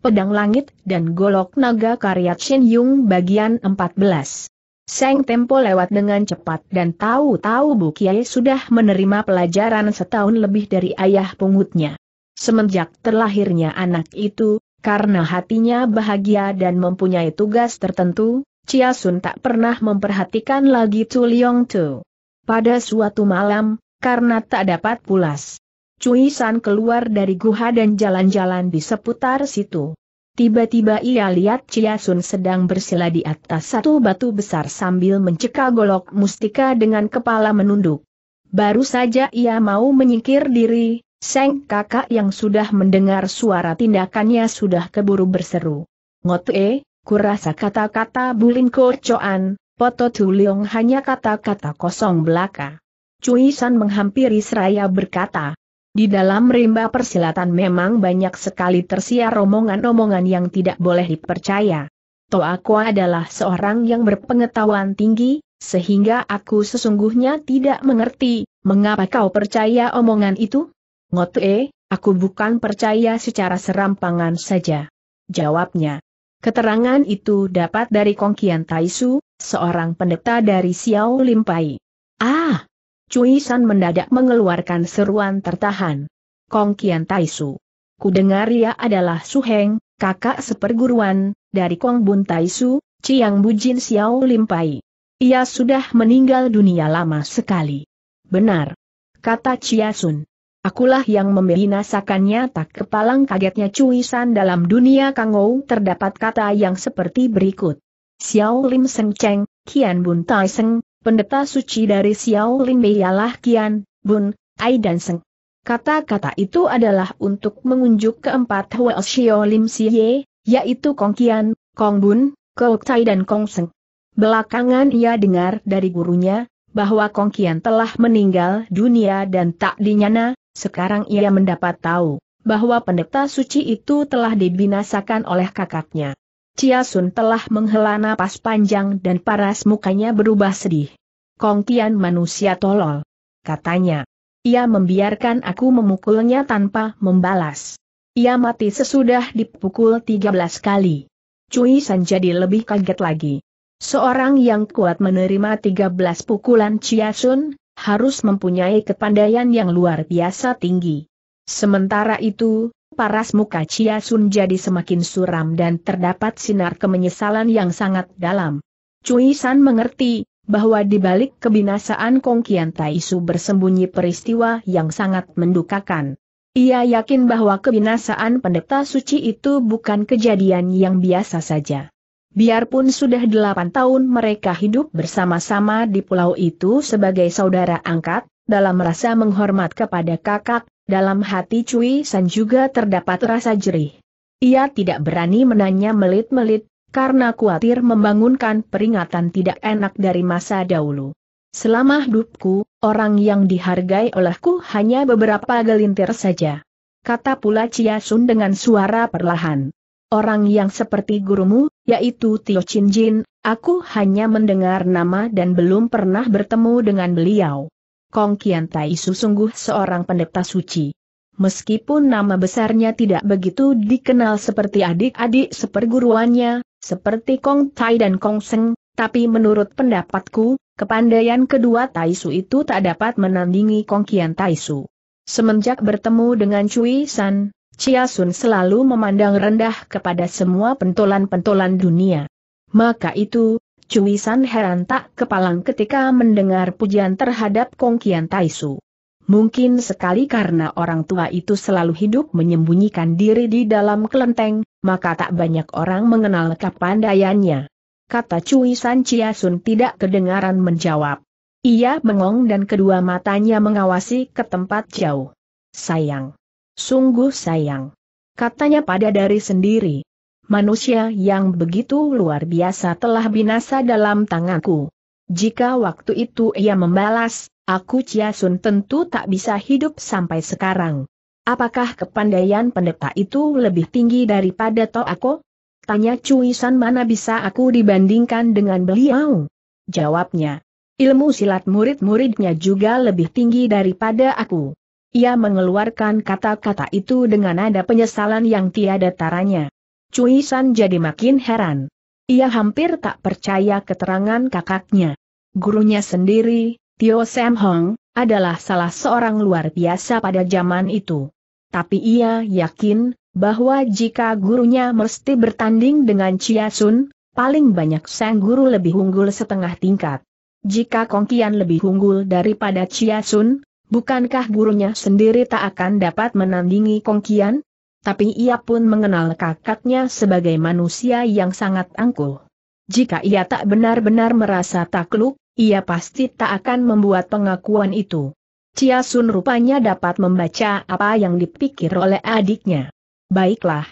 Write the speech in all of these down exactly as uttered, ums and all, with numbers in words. Pedang Langit, dan Golok Naga karya Chin Yung bagian empat belas. Seng Tempo lewat dengan cepat dan tahu-tahu Bu Kiai sudah menerima pelajaran setahun lebih dari ayah pungutnya. Semenjak terlahirnya anak itu, karena hatinya bahagia dan mempunyai tugas tertentu, Chia Sun tak pernah memperhatikan lagi Tu Liong Tu. Pada suatu malam, karena tak dapat pulas, Cui San keluar dari guha dan jalan-jalan di seputar situ. Tiba-tiba ia lihat Chia Sun sedang bersila di atas satu batu besar sambil menceka golok mustika dengan kepala menunduk. Baru saja ia mau menyingkir diri, Seng kakak yang sudah mendengar suara tindakannya sudah keburu berseru. "Ngote, kurasa kata-kata Bulin Kocoan, Poto Tu Liong hanya kata-kata kosong belaka." Cui San menghampiri seraya berkata, "Di dalam rimba persilatan memang banyak sekali tersiar omongan-omongan yang tidak boleh dipercaya. Toh aku adalah seorang yang berpengetahuan tinggi, sehingga aku sesungguhnya tidak mengerti, mengapa kau percaya omongan itu?" "Ngote, aku bukan percaya secara serampangan saja," jawabnya. Keterangan itu dapat dari Kongkian Taisu, seorang pendeta dari Xiao Limpai. "Ah!" Cui San mendadak mengeluarkan seruan tertahan. "Kongkian Taisu. Ku dengar ia adalah Suheng, kakak seperguruan, dari Kongbun Taisu, Chiang Bujin Xiao Limpai. Ia sudah meninggal dunia lama sekali." "Benar," kata Chia Sun. "Akulah yang membinasakannya." Tak kepalang kagetnya Cui San, dalam dunia Kangou terdapat kata yang seperti berikut. "Xiao Lim Seng Cheng, Kian Bun Tai Seng. Pendeta suci dari Xiao Limbe ialah Kian, Bun, Ai dan Seng." Kata-kata itu adalah untuk mengunjuk keempat Hwel Xiao Lim Siye, yaitu Kong Kian, Kong Bun, Kok Tai dan Kong Seng. Belakangan ia dengar dari gurunya, bahwa Kong Kian telah meninggal dunia dan tak dinyana. Sekarang ia mendapat tahu, bahwa pendeta suci itu telah dibinasakan oleh kakaknya. Chia Sun telah menghela napas panjang dan paras mukanya berubah sedih. "Kong Kian manusia tolol," katanya. "Ia membiarkan aku memukulnya tanpa membalas. Ia mati sesudah dipukul tiga belas kali. Cui San jadi lebih kaget lagi. Seorang yang kuat menerima tiga belas pukulan Chia Sun, harus mempunyai kepandaian yang luar biasa tinggi. Sementara itu, paras muka Chia Sun jadi semakin suram dan terdapat sinar kemenyesalan yang sangat dalam. Cui San mengerti, bahwa di balik kebinasaan Kong Kian Taisu bersembunyi peristiwa yang sangat mendukakan. Ia yakin bahwa kebinasaan pendeta suci itu bukan kejadian yang biasa saja. Biarpun sudah delapan tahun mereka hidup bersama-sama di pulau itu sebagai saudara angkat, dalam rasa menghormat kepada kakak, dalam hati Cui San juga terdapat rasa jerih. Ia tidak berani menanya melit-melit, karena khawatir membangunkan peringatan tidak enak dari masa dahulu. "Selama hidupku, orang yang dihargai olehku hanya beberapa gelintir saja," kata pula Chia Sun dengan suara perlahan. "Orang yang seperti gurumu, yaitu Tio Chin Jin, aku hanya mendengar nama dan belum pernah bertemu dengan beliau." "Kong Kian Taisu sungguh seorang pendeta suci. Meskipun nama besarnya tidak begitu dikenal seperti adik-adik seperguruannya, seperti Kong Tai dan Kong Seng, tapi menurut pendapatku, kepandaian kedua Taisu itu tak dapat menandingi Kong Kian Taisu." Semenjak bertemu dengan Cui San, Chia Sun selalu memandang rendah kepada semua pentolan-pentolan dunia. Maka itu, Cui San heran tak kepalang ketika mendengar pujian terhadap Kong Kian Taisu. Mungkin sekali karena orang tua itu selalu hidup menyembunyikan diri di dalam kelenteng, maka tak banyak orang mengenal kepandaiannya. Kata Cui San, Chia Sun tidak kedengaran menjawab. Ia bengong dan kedua matanya mengawasi ke tempat jauh. "Sayang. Sungguh sayang," katanya pada diri sendiri. "Manusia yang begitu luar biasa telah binasa dalam tanganku. Jika waktu itu ia membalas, aku Chia Sun tentu tak bisa hidup sampai sekarang." "Apakah kepandaian pendeta itu lebih tinggi daripada Toako?" tanya Cui San. "Mana bisa aku dibandingkan dengan beliau?" jawabnya. "Ilmu silat murid-muridnya juga lebih tinggi daripada aku." Ia mengeluarkan kata-kata itu dengan nada penyesalan yang tiada taranya. Cui San jadi makin heran. Ia hampir tak percaya keterangan kakaknya. Gurunya sendiri, Tio Sam Hong, adalah salah seorang luar biasa pada zaman itu. Tapi ia yakin bahwa jika gurunya mesti bertanding dengan Chia Sun, paling banyak sang guru lebih unggul setengah tingkat. Jika Kongkian lebih unggul daripada Chia Sun, bukankah gurunya sendiri tak akan dapat menandingi Kongkian? Tapi ia pun mengenal kakaknya sebagai manusia yang sangat angkuh. Jika ia tak benar-benar merasa takluk, ia pasti tak akan membuat pengakuan itu. Chia Sun rupanya dapat membaca apa yang dipikir oleh adiknya. Baiklah,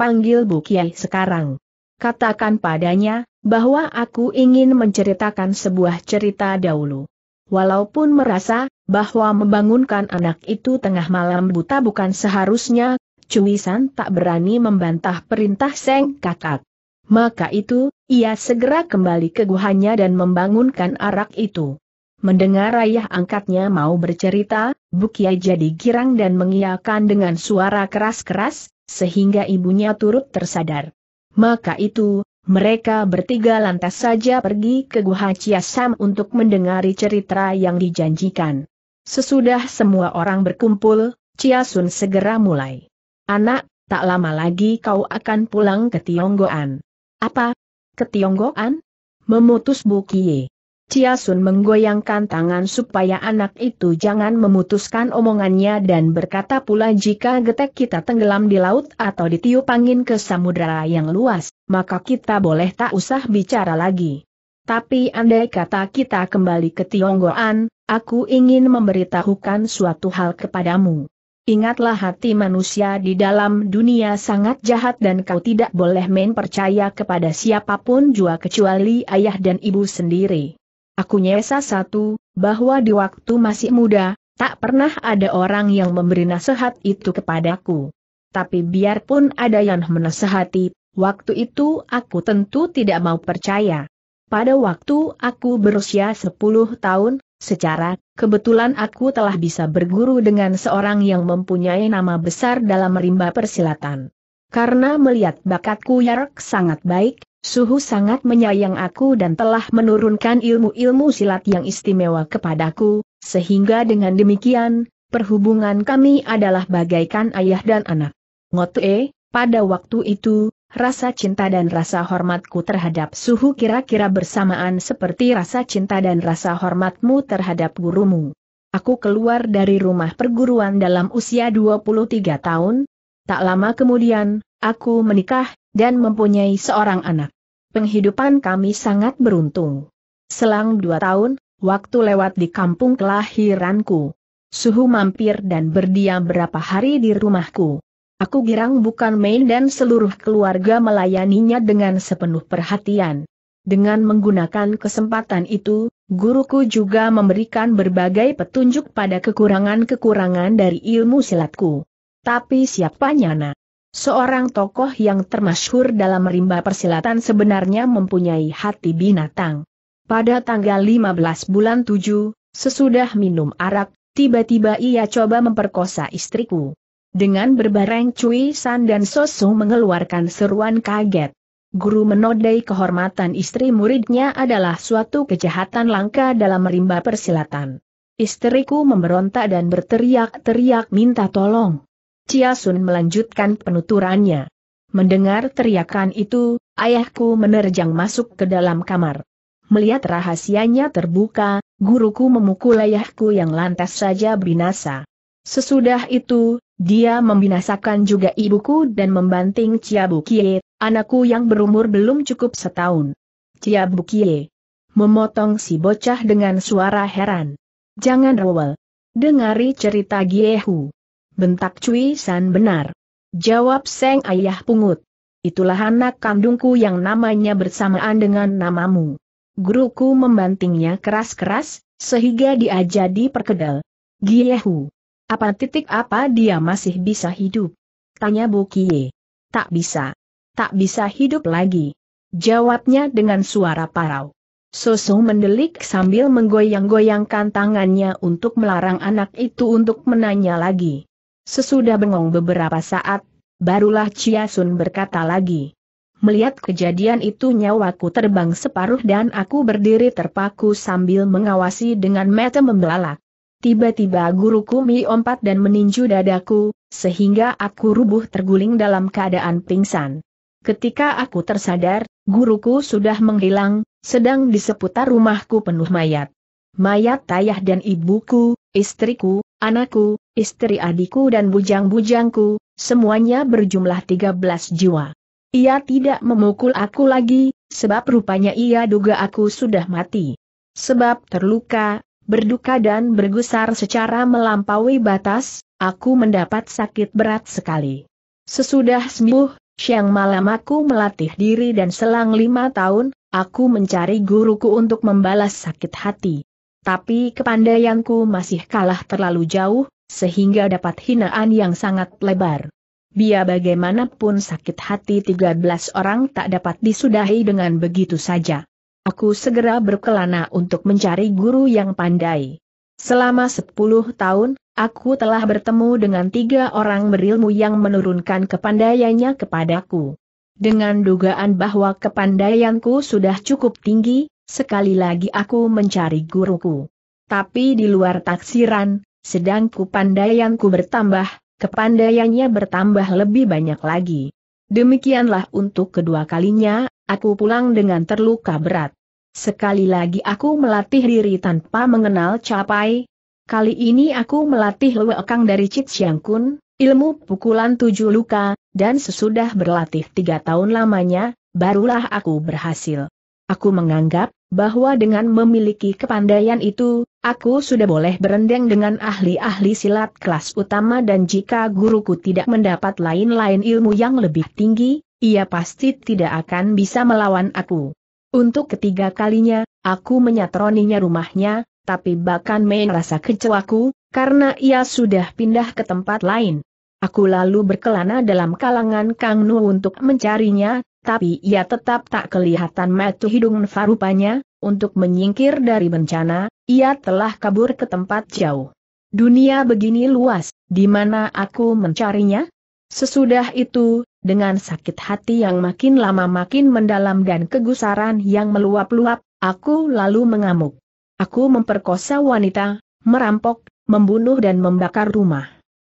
panggil Bu Kiai sekarang. Katakan padanya, bahwa aku ingin menceritakan sebuah cerita dahulu. Walaupun merasa bahwa membangunkan anak itu tengah malam buta bukan seharusnya, Cui San tak berani membantah perintah Seng kakak. Maka itu, ia segera kembali ke guhanya dan membangunkan arak itu. Mendengar ayah angkatnya mau bercerita, Bu Kiai jadi girang dan mengiyakan dengan suara keras-keras, sehingga ibunya turut tersadar. Maka itu, mereka bertiga lantas saja pergi ke Guha Chia Sam untuk mendengari cerita yang dijanjikan. Sesudah semua orang berkumpul, Chia Sun segera mulai. Anak, tak lama lagi kau akan pulang ke Tionggoan. Apa? Ke Tionggoan? Memutus Bu Kiai. Chia Sun menggoyangkan tangan supaya anak itu jangan memutuskan omongannya dan berkata pula jika getek kita tenggelam di laut atau ditiup angin ke samudera yang luas, maka kita boleh tak usah bicara lagi. Tapi andai kata kita kembali ke Tionggoan, aku ingin memberitahukan suatu hal kepadamu. Ingatlah hati manusia di dalam dunia sangat jahat dan kau tidak boleh main percaya kepada siapapun jua kecuali ayah dan ibu sendiri. Aku nyesa satu, bahwa di waktu masih muda, tak pernah ada orang yang memberi nasihat itu kepadaku. Tapi biarpun ada yang menasehati, waktu itu aku tentu tidak mau percaya. Pada waktu aku berusia sepuluh tahun, secara kebetulan aku telah bisa berguru dengan seorang yang mempunyai nama besar dalam rimba persilatan. Karena melihat bakatku yang sangat baik, Suhu sangat menyayang aku dan telah menurunkan ilmu-ilmu silat yang istimewa kepadaku, sehingga dengan demikian, perhubungan kami adalah bagaikan ayah dan anak. Ngote, pada waktu itu, rasa cinta dan rasa hormatku terhadap Suhu kira-kira bersamaan seperti rasa cinta dan rasa hormatmu terhadap gurumu. Aku keluar dari rumah perguruan dalam usia dua puluh tiga tahun. Tak lama kemudian, aku menikah dan mempunyai seorang anak. Penghidupan kami sangat beruntung. Selang dua tahun, waktu lewat di kampung kelahiranku. Suhu mampir dan berdiam berapa hari di rumahku. Aku girang bukan main dan seluruh keluarga melayaninya dengan sepenuh perhatian. Dengan menggunakan kesempatan itu, guruku juga memberikan berbagai petunjuk pada kekurangan-kekurangan dari ilmu silatku. Tapi siapa nyana, seorang tokoh yang termasyhur dalam rimba persilatan sebenarnya mempunyai hati binatang. Pada tanggal lima belas bulan tujuh, sesudah minum arak, tiba-tiba ia coba memperkosa istriku. Dengan berbareng Cui San dan Sosu mengeluarkan seruan kaget. Guru menodai kehormatan istri muridnya adalah suatu kejahatan langka dalam rimba persilatan. Istriku memberontak dan berteriak-teriak minta tolong. Chia Sun melanjutkan penuturannya. Mendengar teriakan itu, ayahku menerjang masuk ke dalam kamar. Melihat rahasianya terbuka, guruku memukul ayahku yang lantas saja binasa. Sesudah itu, dia membinasakan juga ibuku dan membanting Chia Bu Kie, anakku yang berumur belum cukup setahun. Chia Bu Kie, memotong si bocah dengan suara heran. Jangan rewel. Dengari cerita Giehu. Bentak Cui San benar. Jawab Seng ayah pungut. Itulah anak kandungku yang namanya bersamaan dengan namamu. Guruku membantingnya keras-keras, sehingga dia jadi perkedel. Giehu. Apa titik apa dia masih bisa hidup? Tanya Bu Kie. Tak bisa. Tak bisa hidup lagi. Jawabnya dengan suara parau. Soso mendelik sambil menggoyang-goyangkan tangannya untuk melarang anak itu untuk menanya lagi. Sesudah bengong beberapa saat, Barulah Chia Sun berkata lagi. Melihat kejadian itu nyawaku terbang separuh dan aku berdiri terpaku sambil mengawasi dengan mata membelalak. Tiba-tiba guruku melompat dan meninju dadaku, sehingga aku rubuh terguling dalam keadaan pingsan. Ketika aku tersadar, guruku sudah menghilang, sedang di seputar rumahku penuh mayat. Mayat ayah dan ibuku, istriku, anakku, istri adikku dan bujang-bujangku, semuanya berjumlah tiga belas jiwa. Ia tidak memukul aku lagi, sebab rupanya ia duga aku sudah mati. Sebab terluka, berduka dan bergusar secara melampaui batas, aku mendapat sakit berat sekali. Sesudah sembuh, siang malam aku melatih diri dan selang lima tahun, aku mencari guruku untuk membalas sakit hati. Tapi kepandaianku masih kalah terlalu jauh, sehingga dapat hinaan yang sangat lebar. Biar bagaimanapun sakit hati tiga belas orang tak dapat disudahi dengan begitu saja. Aku segera berkelana untuk mencari guru yang pandai. Selama sepuluh tahun, aku telah bertemu dengan tiga orang berilmu yang menurunkan kepandaiannya kepadaku. Dengan dugaan bahwa kepandaianku sudah cukup tinggi, sekali lagi aku mencari guruku. Tapi di luar taksiran, sedang kepandaianku bertambah, kepandaiannya bertambah lebih banyak lagi. Demikianlah untuk kedua kalinya, aku pulang dengan terluka berat. Sekali lagi aku melatih diri tanpa mengenal capai. Kali ini aku melatih lewekang dari Cit Siang Kun, ilmu pukulan tujuh luka, dan sesudah berlatih tiga tahun lamanya, barulah aku berhasil. Aku menganggap bahwa dengan memiliki kepandaian itu, aku sudah boleh berendeng dengan ahli-ahli silat kelas utama dan jika guruku tidak mendapat lain-lain ilmu yang lebih tinggi, ia pasti tidak akan bisa melawan aku. Untuk ketiga kalinya, aku menyatroninya rumahnya, tapi bahkan main rasa kecewaku, karena ia sudah pindah ke tempat lain. Aku lalu berkelana dalam kalangan Kang Nu untuk mencarinya, tapi ia tetap tak kelihatan mata hidung farupanya. Untuk menyingkir dari bencana, ia telah kabur ke tempat jauh. Dunia begini luas, di mana aku mencarinya? Sesudah itu, dengan sakit hati yang makin lama makin mendalam dan kegusaran yang meluap-luap, aku lalu mengamuk. Aku memperkosa wanita, merampok, membunuh dan membakar rumah.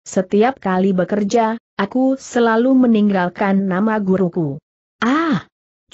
Setiap kali bekerja, aku selalu meninggalkan nama guruku. Ah!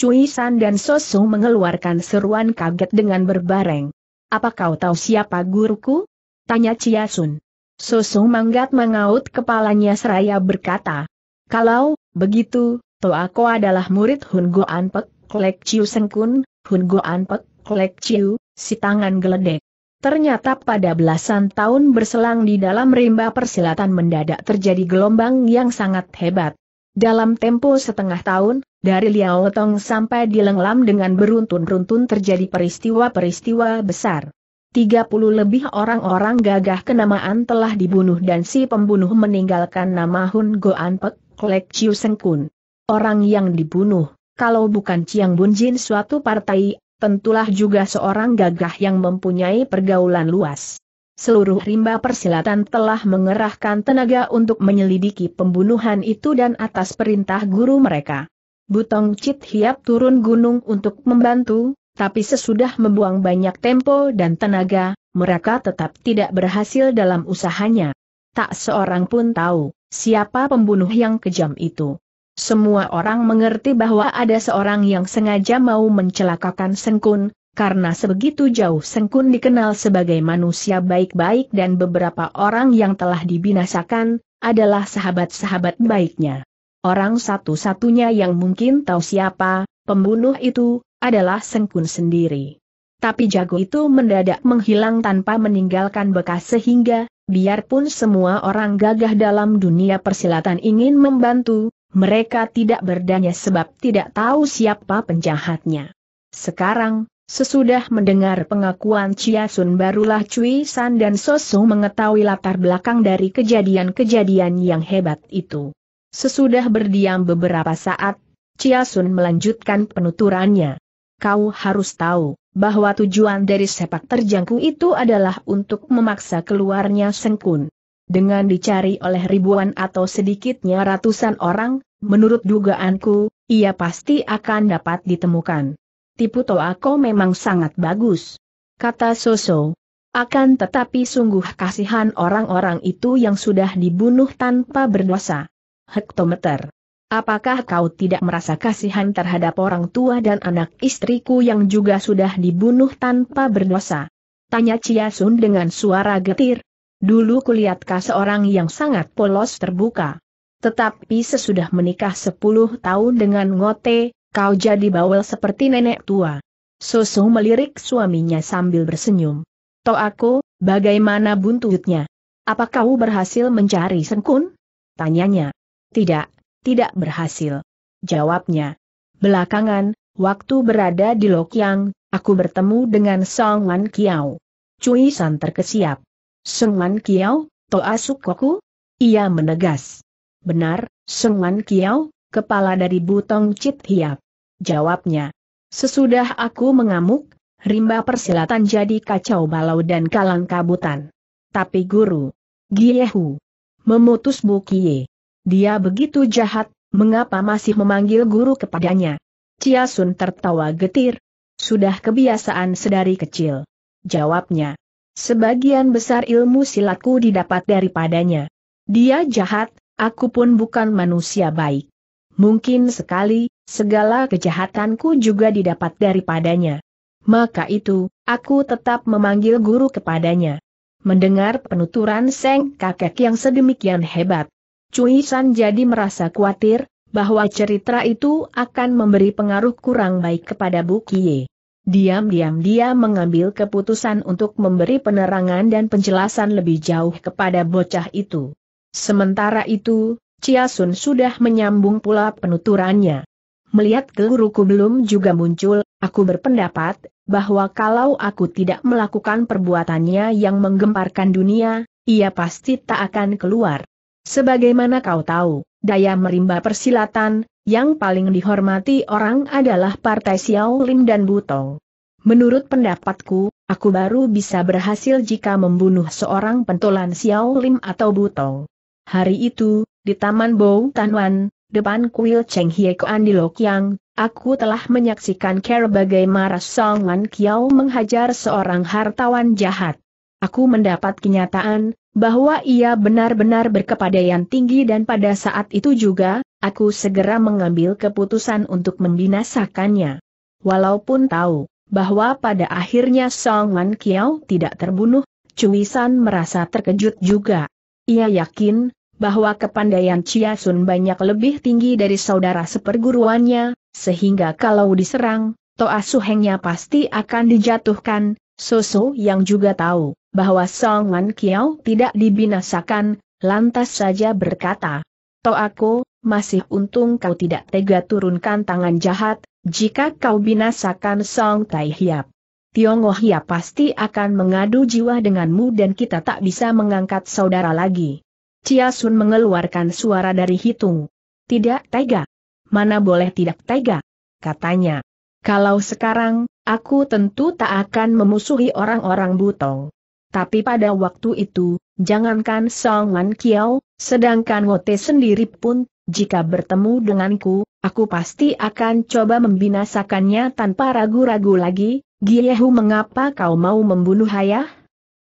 Cuisan dan Sosu mengeluarkan seruan kaget dengan berbareng. Apa kau tahu siapa guruku? Tanya Chia Sun. Sosu manggat mengaut kepalanya seraya berkata. Kalau begitu, toa kau adalah murid Hun Goan Pek Klek Chiu Seng Kun, Hun Goan Pek Klek Chiu, si tangan geledek. Ternyata pada belasan tahun berselang di dalam rimba persilatan mendadak terjadi gelombang yang sangat hebat. Dalam tempo setengah tahun, dari Liao Tong sampai di Lenglam dengan beruntun-runtun terjadi peristiwa-peristiwa besar. tiga puluh lebih orang-orang gagah kenamaan telah dibunuh dan si pembunuh meninggalkan nama Hun Goan Pek Klek Chiu Seng Kun. Orang yang dibunuh, kalau bukan Chiang Bun Jin suatu partai, tentulah juga seorang gagah yang mempunyai pergaulan luas. Seluruh rimba persilatan telah mengerahkan tenaga untuk menyelidiki pembunuhan itu dan atas perintah guru mereka. Butong Cit Hiap turun gunung untuk membantu, tapi sesudah membuang banyak tempo dan tenaga, mereka tetap tidak berhasil dalam usahanya. Tak seorang pun tahu siapa pembunuh yang kejam itu. Semua orang mengerti bahwa ada seorang yang sengaja mau mencelakakan Seng Kun. Karena sebegitu jauh Seng Kun dikenal sebagai manusia baik-baik dan beberapa orang yang telah dibinasakan, adalah sahabat-sahabat baiknya. Orang satu-satunya yang mungkin tahu siapa pembunuh itu, adalah Seng Kun sendiri. Tapi jago itu mendadak menghilang tanpa meninggalkan bekas sehingga, biarpun semua orang gagah dalam dunia persilatan ingin membantu, mereka tidak berdaya sebab tidak tahu siapa penjahatnya. Sekarang, sesudah mendengar pengakuan Chia Sun barulah Cui San dan Sosu mengetahui latar belakang dari kejadian-kejadian yang hebat itu. Sesudah berdiam beberapa saat, Chia Sun melanjutkan penuturannya. Kau harus tahu, bahwa tujuan dari sepak terjangku itu adalah untuk memaksa keluarnya Seng Kun. Dengan dicari oleh ribuan atau sedikitnya ratusan orang, menurut dugaanku, ia pasti akan dapat ditemukan. Tipu toa kau memang sangat bagus, kata Soso. Akan tetapi sungguh kasihan orang-orang itu yang sudah dibunuh tanpa berdosa. Hektometer. Apakah kau tidak merasa kasihan terhadap orang tua dan anak istriku yang juga sudah dibunuh tanpa berdosa? Tanya Chia Sun dengan suara getir. Dulu kulihat kau seorang yang sangat polos terbuka. Tetapi sesudah menikah sepuluh tahun dengan Ngote, kau jadi bawel seperti nenek tua. Soso melirik suaminya sambil bersenyum. Toaku, bagaimana buntutnya? Apa kau berhasil mencari Sengkun? Tanyanya. Tidak. Tidak berhasil, jawabnya. Belakangan, waktu berada di Lokyang, aku bertemu dengan Song Wan Kiau. Cui San terkesiap. Song Wan Kiau, Toa Sukoku? Ia menegas. Benar, Song Wan Kiau, kepala dari Butong Chit Hiap, jawabnya. Sesudah aku mengamuk, rimba persilatan jadi kacau balau dan kalang kabutan. Tapi guru Giehu memutus Bukie. Dia begitu jahat, mengapa masih memanggil guru kepadanya? Chia Sun tertawa getir. Sudah kebiasaan sedari kecil, jawabnya. Sebagian besar ilmu silatku didapat daripadanya. Dia jahat, aku pun bukan manusia baik. Mungkin sekali, segala kejahatanku juga didapat daripadanya. Maka itu, aku tetap memanggil guru kepadanya. Mendengar penuturan Seng Kakek yang sedemikian hebat, Cui San jadi merasa khawatir bahwa cerita itu akan memberi pengaruh kurang baik kepada Bu Kie. Diam-diam dia mengambil keputusan untuk memberi penerangan dan penjelasan lebih jauh kepada bocah itu. Sementara itu, Chia Sun sudah menyambung pula penuturannya. Melihat guruku belum juga muncul, aku berpendapat bahwa kalau aku tidak melakukan perbuatannya yang menggemparkan dunia, ia pasti tak akan keluar. Sebagaimana kau tahu, daya merimba persilatan, yang paling dihormati orang adalah Partai Xiaolin dan Butong. Menurut pendapatku, aku baru bisa berhasil jika membunuh seorang pentolan Xiaolin atau Butong. Hari itu, di Taman Bou Tanwan, depan kuil Cheng Hie Kuan di Lokyang, aku telah menyaksikan cara bagaimana Song Wan Kiau menghajar seorang hartawan jahat. Aku mendapat kenyataan bahwa ia benar-benar berkepadaian tinggi dan pada saat itu juga, aku segera mengambil keputusan untuk membinasakannya. Walaupun tahu bahwa pada akhirnya Song Wan Kiau tidak terbunuh, Cui San merasa terkejut juga. Ia yakin bahwa kepandaian Chia Sun banyak lebih tinggi dari saudara seperguruannya, sehingga kalau diserang, Toa Suhengnya pasti akan dijatuhkan. Soso yang juga tahu bahwa Song Wan Kiau tidak dibinasakan, lantas saja berkata, Toaku, masih untung kau tidak tega turunkan tangan jahat, jika kau binasakan Song Tai Hiap. Tionghoa Hiap pasti akan mengadu jiwa denganmu dan kita tak bisa mengangkat saudara lagi. Chia Sun mengeluarkan suara dari hitung. Tidak tega. Mana boleh tidak tega, katanya. Kalau sekarang, aku tentu tak akan memusuhi orang-orang Butong. Tapi pada waktu itu, jangankan Song Wan Kiau, sedangkan Ngote sendiri pun, jika bertemu denganku, aku pasti akan coba membinasakannya tanpa ragu-ragu lagi. Giehu, mengapa kau mau membunuh ayah?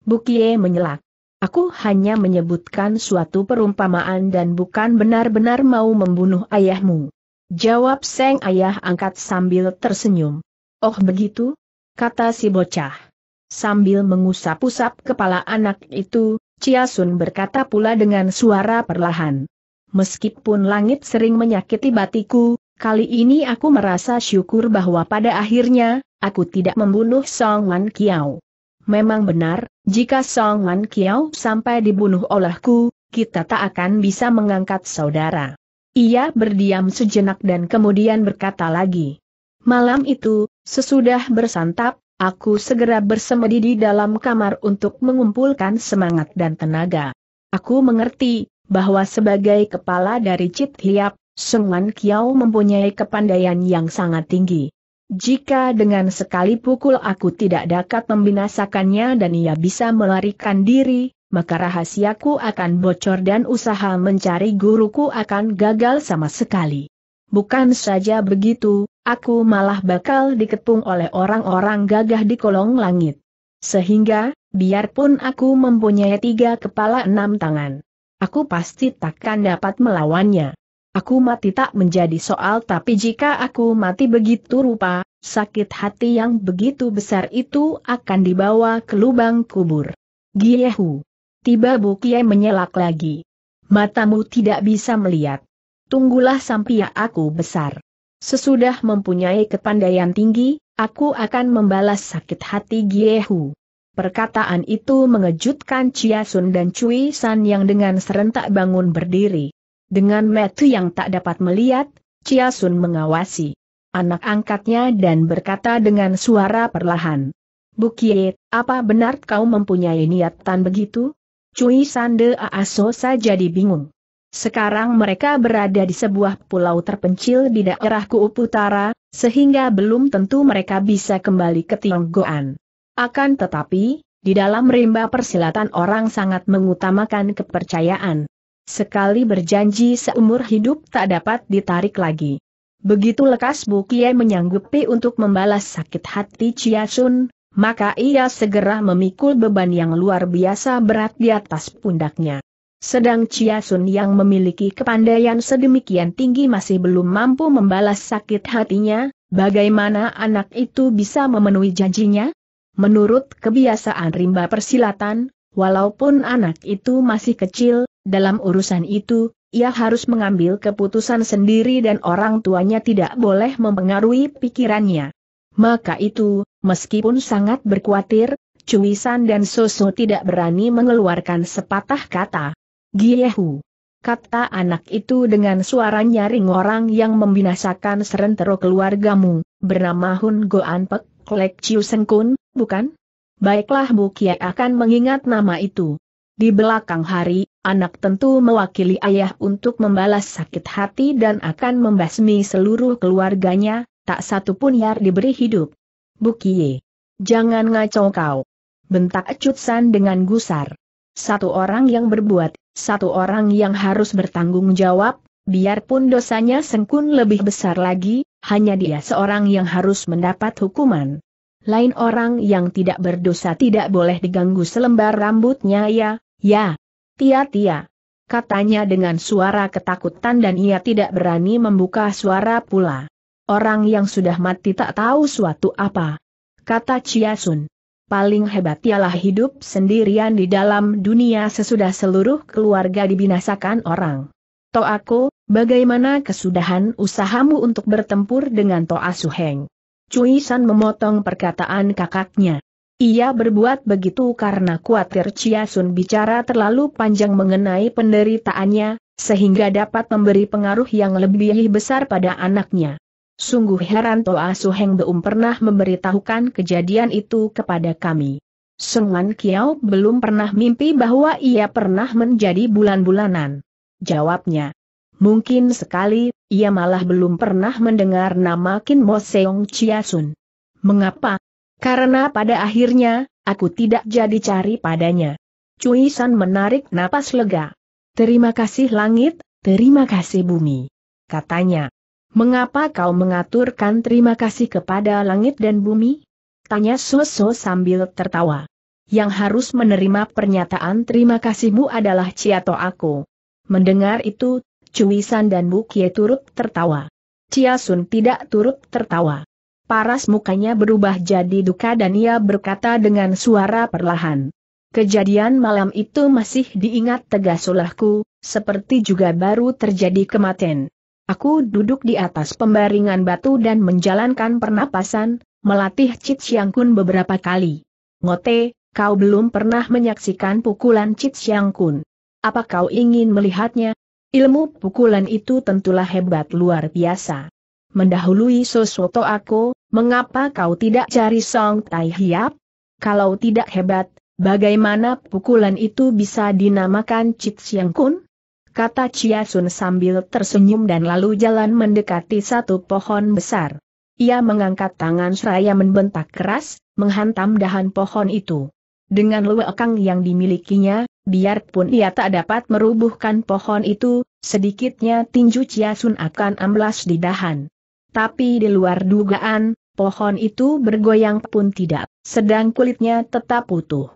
Bu Kie menyelak. Aku hanya menyebutkan suatu perumpamaan dan bukan benar-benar mau membunuh ayahmu, jawab Seng Ayah Angkat sambil tersenyum. Oh begitu? Kata si bocah. Sambil mengusap-usap kepala anak itu, Chia Sun berkata pula dengan suara perlahan. Meskipun langit sering menyakiti batiku, kali ini aku merasa syukur bahwa pada akhirnya, aku tidak membunuh Song Wan Kiau. Memang benar, jika Song Wan Kiau sampai dibunuh olehku, kita tak akan bisa mengangkat saudara. Ia berdiam sejenak dan kemudian berkata lagi. Malam itu, sesudah bersantap, aku segera bersemedi di dalam kamar untuk mengumpulkan semangat dan tenaga. Aku mengerti bahwa sebagai kepala dari Chit Hiap, Song Wan Kiau mempunyai kepandaian yang sangat tinggi. Jika dengan sekali pukul aku tidak dapat membinasakannya dan ia bisa melarikan diri, maka rahasiaku akan bocor dan usaha mencari guruku akan gagal sama sekali. Bukan saja begitu, aku malah bakal dikepung oleh orang-orang gagah di kolong langit. Sehingga, biarpun aku mempunyai tiga kepala enam tangan, aku pasti takkan dapat melawannya. Aku mati tak menjadi soal, tapi jika aku mati begitu rupa, sakit hati yang begitu besar itu akan dibawa ke lubang kubur. Giehu. Tiba Bukie menyelak lagi. Matamu tidak bisa melihat. Tunggulah sampai aku besar. Sesudah mempunyai kepandaian tinggi, aku akan membalas sakit hati Giehu. Perkataan itu mengejutkan Chia Sun dan Cui San yang dengan serentak bangun berdiri. Dengan mata yang tak dapat melihat, Chia Sun mengawasi anak angkatnya dan berkata dengan suara perlahan, "Bukie, apa benar kau mempunyai niatan begitu?" Cui San de Asosa jadi bingung. Sekarang mereka berada di sebuah pulau terpencil di daerah Kuub Utara, sehingga belum tentu mereka bisa kembali ke Tionggoan. Akan tetapi, di dalam rimba persilatan orang sangat mengutamakan kepercayaan. Sekali berjanji seumur hidup tak dapat ditarik lagi. Begitu lekas Bukie menyanggupi untuk membalas sakit hati Chia Sun, maka ia segera memikul beban yang luar biasa berat di atas pundaknya. Sedang Chia Sun yang memiliki kepandaian sedemikian tinggi masih belum mampu membalas sakit hatinya, bagaimana anak itu bisa memenuhi janjinya? Menurut kebiasaan rimba persilatan, walaupun anak itu masih kecil, dalam urusan itu, ia harus mengambil keputusan sendiri dan orang tuanya tidak boleh mempengaruhi pikirannya. Maka itu, meskipun sangat berkhawatir, Cui San dan Soso tidak berani mengeluarkan sepatah kata. "Giehu," kata anak itu dengan suara nyaring, "orang yang membinasakan serentero keluargamu, bernama Hun Goan Pek Klek Chiu Seng Kun, bukan? Baiklah, Bukie akan mengingat nama itu. Di belakang hari, anak tentu mewakili ayah untuk membalas sakit hati dan akan membasmi seluruh keluarganya, tak satu pun yang diberi hidup." "Bukie, jangan ngaco kau," bentak Cut San dengan gusar. "Satu orang yang berbuat, satu orang yang harus bertanggung jawab, biarpun dosanya Sengkun lebih besar lagi, hanya dia seorang yang harus mendapat hukuman. Lain orang yang tidak berdosa tidak boleh diganggu selembar rambutnya." "Ya, ya, tia-tia," katanya dengan suara ketakutan, dan ia tidak berani membuka suara pula. "Orang yang sudah mati tak tahu suatu apa," kata Chia Sun. "Paling hebat ialah hidup sendirian di dalam dunia sesudah seluruh keluarga dibinasakan orang. Toako, bagaimana kesudahan usahamu untuk bertempur dengan Toa Suheng?" Cui San memotong perkataan kakaknya. Ia berbuat begitu karena khawatir Chia Sun bicara terlalu panjang mengenai penderitaannya, sehingga dapat memberi pengaruh yang lebih besar pada anaknya. "Sungguh heran Toa Suheng belum pernah memberitahukan kejadian itu kepada kami. Sungan Kiao belum pernah mimpi bahwa ia pernah menjadi bulan-bulanan," jawabnya. "Mungkin sekali, ia malah belum pernah mendengar nama Kin Mo Seong Chia Sun." "Mengapa?" "Karena pada akhirnya, aku tidak jadi cari padanya." Cui San menarik napas lega. "Terima kasih langit, terima kasih bumi," katanya. "Mengapa kau mengaturkan terima kasih kepada langit dan bumi?" tanya Soso sambil tertawa. "Yang harus menerima pernyataan terima kasihmu adalah Chia Toako." Mendengar itu, Cui San dan Bukie turut tertawa. Chia Sun tidak turut tertawa. Paras mukanya berubah jadi duka dan ia berkata dengan suara perlahan, "Kejadian malam itu masih diingat tegas olehku, seperti juga baru terjadi kemarin. Aku duduk di atas pembaringan batu dan menjalankan pernapasan, melatih Cit Siang Kun beberapa kali." "Ngote, kau belum pernah menyaksikan pukulan Cit Siang Kun. Apa kau ingin melihatnya?" "Ilmu pukulan itu tentulah hebat luar biasa." "Mendahului Sosoto aku, mengapa kau tidak cari Song Tai Hiap? Kalau tidak hebat, bagaimana pukulan itu bisa dinamakan Cit Siang Kun?" kata Chia Sun sambil tersenyum dan lalu jalan mendekati satu pohon besar. Ia mengangkat tangan seraya membentak keras, menghantam dahan pohon itu. Dengan luakang yang dimilikinya, biarpun ia tak dapat merubuhkan pohon itu, sedikitnya tinju Chiasun akan amblas di dahan. Tapi di luar dugaan, pohon itu bergoyang pun tidak, sedang kulitnya tetap utuh.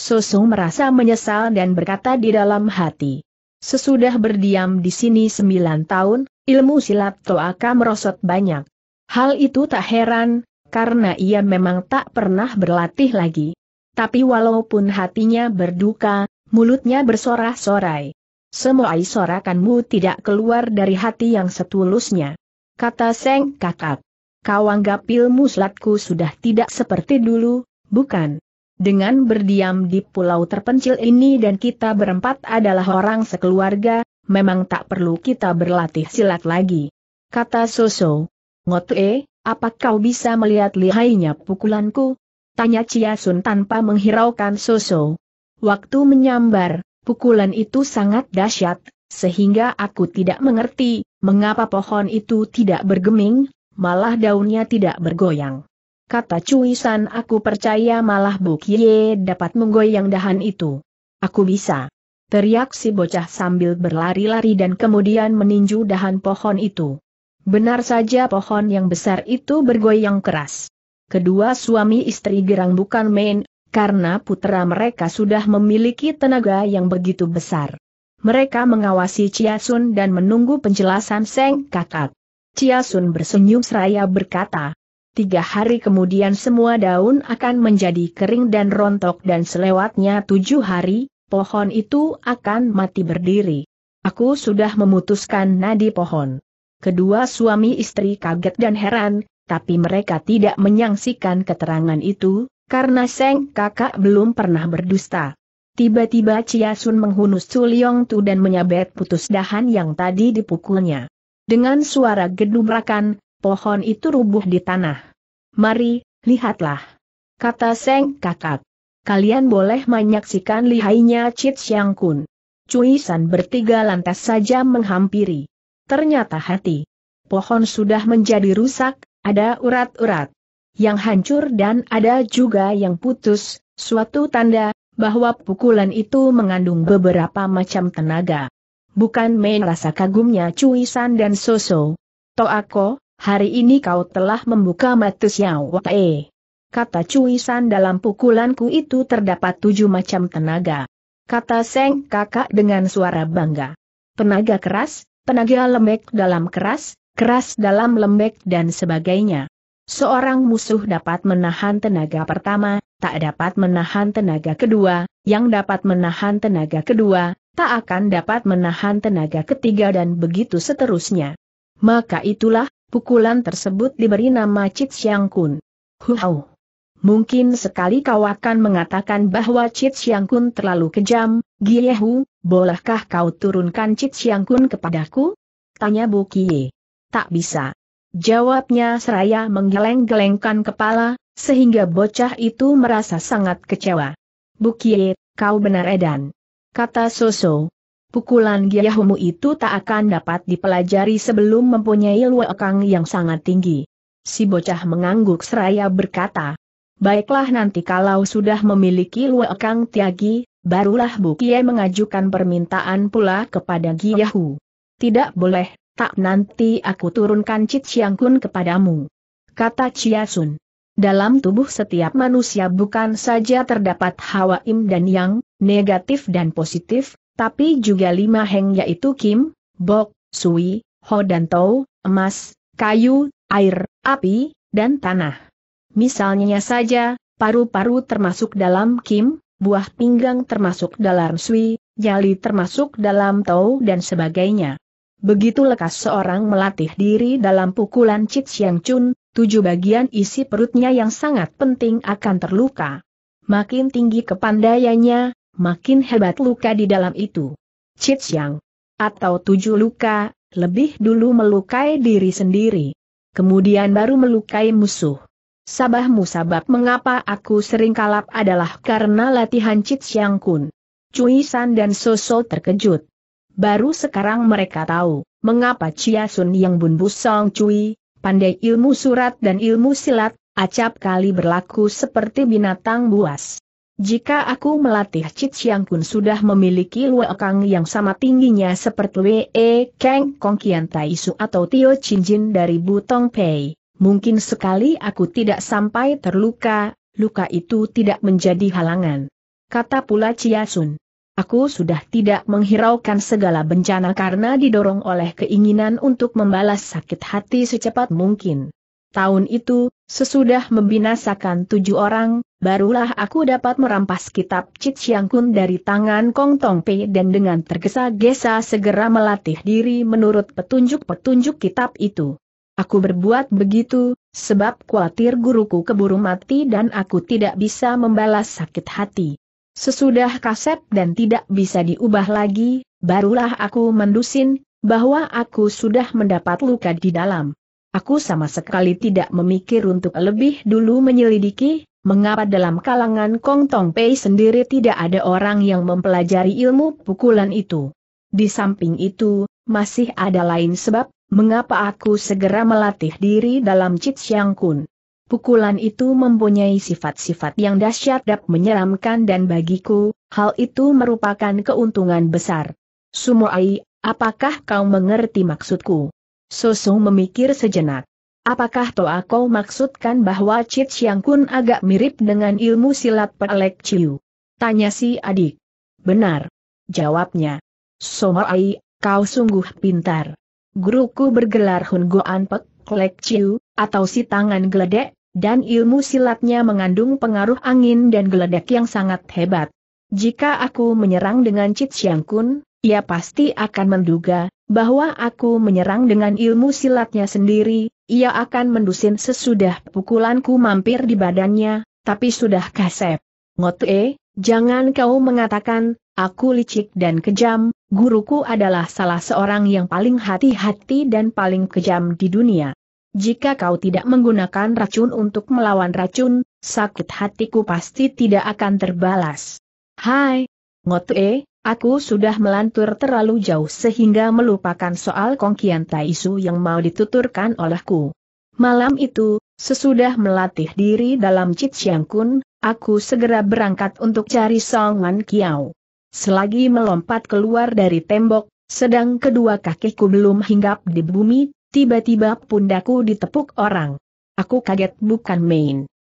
Susu merasa menyesal dan berkata di dalam hati, sesudah berdiam di sini sembilan tahun, ilmu silat Toaka merosot banyak. Hal itu tak heran, karena ia memang tak pernah berlatih lagi. Tapi walaupun hatinya berduka, mulutnya bersorak-sorai. Semuai sorakanmu tidak keluar dari hati yang setulusnya. Kata Seng Kakak, kau anggap ilmu silatku sudah tidak seperti dulu, bukan? Dengan berdiam di pulau terpencil ini dan kita berempat adalah orang sekeluarga, memang tak perlu kita berlatih silat lagi. Kata Soso. Ngotue, apa kau bisa melihat lihainya pukulanku? Tanya Chiasun tanpa menghiraukan Soso. Waktu menyambar, pukulan itu sangat dahsyat, sehingga aku tidak mengerti, mengapa pohon itu tidak bergeming, malah daunnya tidak bergoyang. Kata Cuisan, aku percaya malah Bukie dapat menggoyang dahan itu. Aku bisa. Teriak si bocah sambil berlari-lari dan kemudian meninju dahan pohon itu. Benar saja pohon yang besar itu bergoyang keras. Kedua suami istri girang bukan main, karena putera mereka sudah memiliki tenaga yang begitu besar. Mereka mengawasi Chiasun dan menunggu penjelasan Seng Kakak. Chiasun bersenyum seraya berkata, tiga hari kemudian semua daun akan menjadi kering dan rontok dan selewatnya tujuh hari, pohon itu akan mati berdiri. Aku sudah memutuskan nadi pohon. Kedua suami istri kaget dan heran, tapi mereka tidak menyangsikan keterangan itu, karena Seng Kakak belum pernah berdusta. Tiba-tiba Chiasun menghunus Suliong Tu dan menyabet putus dahan yang tadi dipukulnya. Dengan suara gedubrakan, pohon itu rubuh di tanah. Mari, lihatlah. Kata Seng Kakak. Kalian boleh menyaksikan lihainya Chit Siang Kun. Cuisan bertiga lantas saja menghampiri. Ternyata hati pohon sudah menjadi rusak, ada urat-urat yang hancur dan ada juga yang putus, suatu tanda bahwa pukulan itu mengandung beberapa macam tenaga. Bukan main rasa kagumnya Cuisan dan Soso. Toako, hari ini kau telah membuka mata Xiao Wei. Kata Cuisan, dalam pukulanku itu terdapat tujuh macam tenaga. Kata Seng Kakak dengan suara bangga. Tenaga keras, tenaga lembek dalam keras, keras dalam lembek dan sebagainya. Seorang musuh dapat menahan tenaga pertama, tak dapat menahan tenaga kedua, yang dapat menahan tenaga kedua, tak akan dapat menahan tenaga ketiga dan begitu seterusnya. Maka itulah pukulan tersebut diberi nama Chit Siang Kun. Huau. Mungkin sekali kau akan mengatakan bahwa Chit Siang Kun terlalu kejam. Giehu, bolehkah kau turunkan Chit Siang Kun kepadaku? Tanya Bu Kie. Tak bisa. Jawabnya seraya menggeleng-gelengkan kepala, sehingga bocah itu merasa sangat kecewa. Bu Kie, kau benar edan. Kata Soso. Pukulan Giehumu itu tak akan dapat dipelajari sebelum mempunyai luakang yang sangat tinggi. Si bocah mengangguk seraya berkata, baiklah, nanti kalau sudah memiliki luakang tiagi, barulah Bu Kie mengajukan permintaan pula kepada Giehu. Tidak boleh, tak nanti aku turunkan Chit Siang Kun kepadamu. Kata Chiasun. Dalam tubuh setiap manusia bukan saja terdapat hawa yin dan yang, negatif dan positif, tapi juga lima heng yaitu kim, bok, sui, ho dan tou, emas, kayu, air, api, dan tanah. Misalnya saja, paru-paru termasuk dalam kim, buah pinggang termasuk dalam sui, nyali termasuk dalam tou dan sebagainya. Begitu lekas seorang melatih diri dalam pukulan Chit Siang Kun, tujuh bagian isi perutnya yang sangat penting akan terluka. Makin tinggi kepandaiannya, makin hebat luka di dalam itu. Chit Siang, atau tujuh luka, lebih dulu melukai diri sendiri. Kemudian baru melukai musuh. Sabahmu sabab mengapa aku sering kalap adalah karena latihan Chit Siang Kun. Cuisan dan Soso terkejut. Baru sekarang mereka tahu, mengapa Chiasun yang Bun Busong Cui, pandai ilmu surat dan ilmu silat, acap kali berlaku seperti binatang buas. Jika aku melatih Chit Siang Kun sudah memiliki Lue Kang yang sama tingginya seperti Wee Kang Kong Kian Tai Su atau Tio Chin Jin dari Butong Pei, mungkin sekali aku tidak sampai terluka, luka itu tidak menjadi halangan. Kata pula Chia Sun. Aku sudah tidak menghiraukan segala bencana karena didorong oleh keinginan untuk membalas sakit hati secepat mungkin. Tahun itu, sesudah membinasakan tujuh orang, barulah aku dapat merampas kitab Chit Siang Kun dari tangan Kong Tong Pei dan dengan tergesa-gesa segera melatih diri menurut petunjuk-petunjuk kitab itu. Aku berbuat begitu, sebab khawatir guruku keburu mati dan aku tidak bisa membalas sakit hati. Sesudah kasep dan tidak bisa diubah lagi, barulah aku mendusin, bahwa aku sudah mendapat luka di dalam. Aku sama sekali tidak memikir untuk lebih dulu menyelidiki, mengapa dalam kalangan Kong Tong Pei sendiri tidak ada orang yang mempelajari ilmu pukulan itu. Di samping itu, masih ada lain sebab, mengapa aku segera melatih diri dalam Chit Siang Kun. Pukulan itu mempunyai sifat-sifat yang dahsyat dan menyeramkan dan bagiku, hal itu merupakan keuntungan besar. Sumoai, apakah kau mengerti maksudku? Sosong memikir sejenak. Apakah Toa kau maksudkan bahwa Chit Siang Kun agak mirip dengan ilmu silat Pelek Ciu? Tanya si adik. Benar. Jawabnya. Somai, kau sungguh pintar. Guruku bergelar Hun Goan Pek Pelek Ciu, atau si tangan geledek, dan ilmu silatnya mengandung pengaruh angin dan geledek yang sangat hebat. Jika aku menyerang dengan Chit Siang Kun, ia pasti akan menduga bahwa aku menyerang dengan ilmu silatnya sendiri, ia akan mendusin sesudah pukulanku mampir di badannya, tapi sudah kasep. Ngote, jangan kau mengatakan, aku licik dan kejam, guruku adalah salah seorang yang paling hati-hati dan paling kejam di dunia. Jika kau tidak menggunakan racun untuk melawan racun, sakit hatiku pasti tidak akan terbalas. Hai, Ngote. Aku sudah melantur terlalu jauh sehingga melupakan soal Kong Kian Tai Su yang mau dituturkan olehku. Malam itu, sesudah melatih diri dalam Chit Siang Kun, aku segera berangkat untuk cari Song Wan Kiau. Selagi melompat keluar dari tembok, sedang kedua kakiku belum hinggap di bumi, tiba-tiba pundaku ditepuk orang. Aku kaget bukan main.